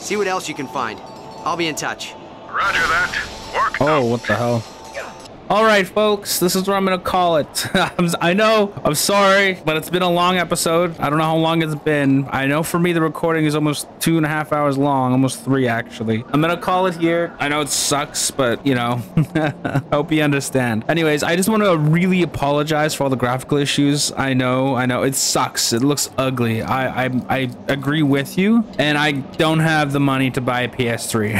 See what else you can find. I'll be in touch. Roger that. Work oh, out. What the hell? All right, folks, this is where I'm going to call it. I know, I'm sorry, but it's been a long episode. I don't know how long it's been. I know for me, the recording is almost two and a half hours long, almost three, actually. I'm going to call it here. I know it sucks, but, you know, I hope you understand. Anyways, I just want to really apologize for all the graphical issues. I know, I know, it sucks. It looks ugly. I, I, I agree with you, and I don't have the money to buy a P S three.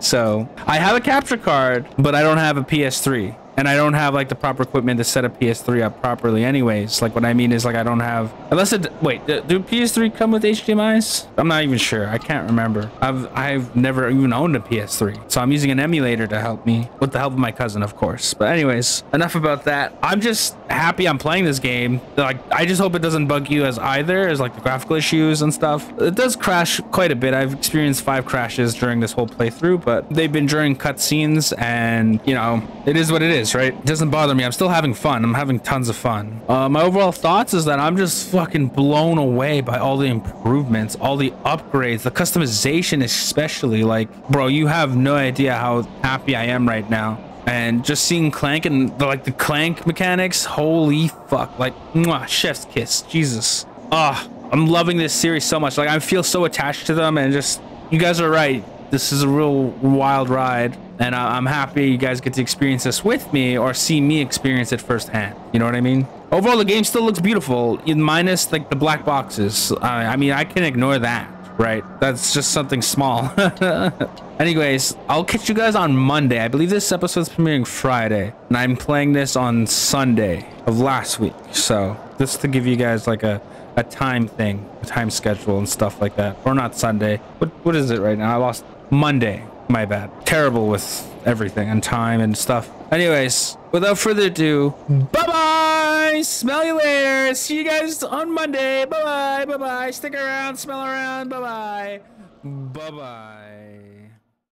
So I have a capture card, but I don't have a P S three, and I don't have like the proper equipment to set a P S three up properly anyways. Like what I mean is like I don't have, unless it, wait, do P S three come with H D M Is? I'm not even sure. I can't remember. I've I've never even owned a P S three. So I'm using an emulator to help me with the help of my cousin, of course. But anyways, enough about that. I'm just happy I'm playing this game. Like I just hope it doesn't bug you as either as like the graphical issues and stuff. It does crash quite a bit. I've experienced five crashes during this whole playthrough, but they've been during cutscenes and you know, it is what it is. Right, it doesn't bother me. I'm still having fun. I'm having tons of fun. Uh, my overall thoughts is that I'm just fucking blown away by all the improvements, all the upgrades, the customization especially. Like, bro, you have no idea how happy I am right now. And just seeing Clank and the, like the Clank mechanics, holy fuck! Like, mwah, chef's kiss. Jesus. Ah, oh, I'm loving this series so much. Like, I feel so attached to them, and just you guys are right. This is a real wild ride. And I'm happy you guys get to experience this with me or see me experience it firsthand. You know what I mean? Overall, the game still looks beautiful, minus like the black boxes. Uh, I mean, I can ignore that, right? That's just something small. Anyways, I'll catch you guys on Monday. I believe this episode's premiering Friday, and I'm playing this on Sunday of last week. So just to give you guys like a... a time thing, a time schedule and stuff like that. Or not Sunday. What what is it right now? I lost Monday. My bad. Terrible with everything and time and stuff. Anyways, without further ado, bye-bye! Smell you later! See you guys on Monday! Bye-bye! Bye-bye! Stick around, smell around, bye-bye! Bye-bye!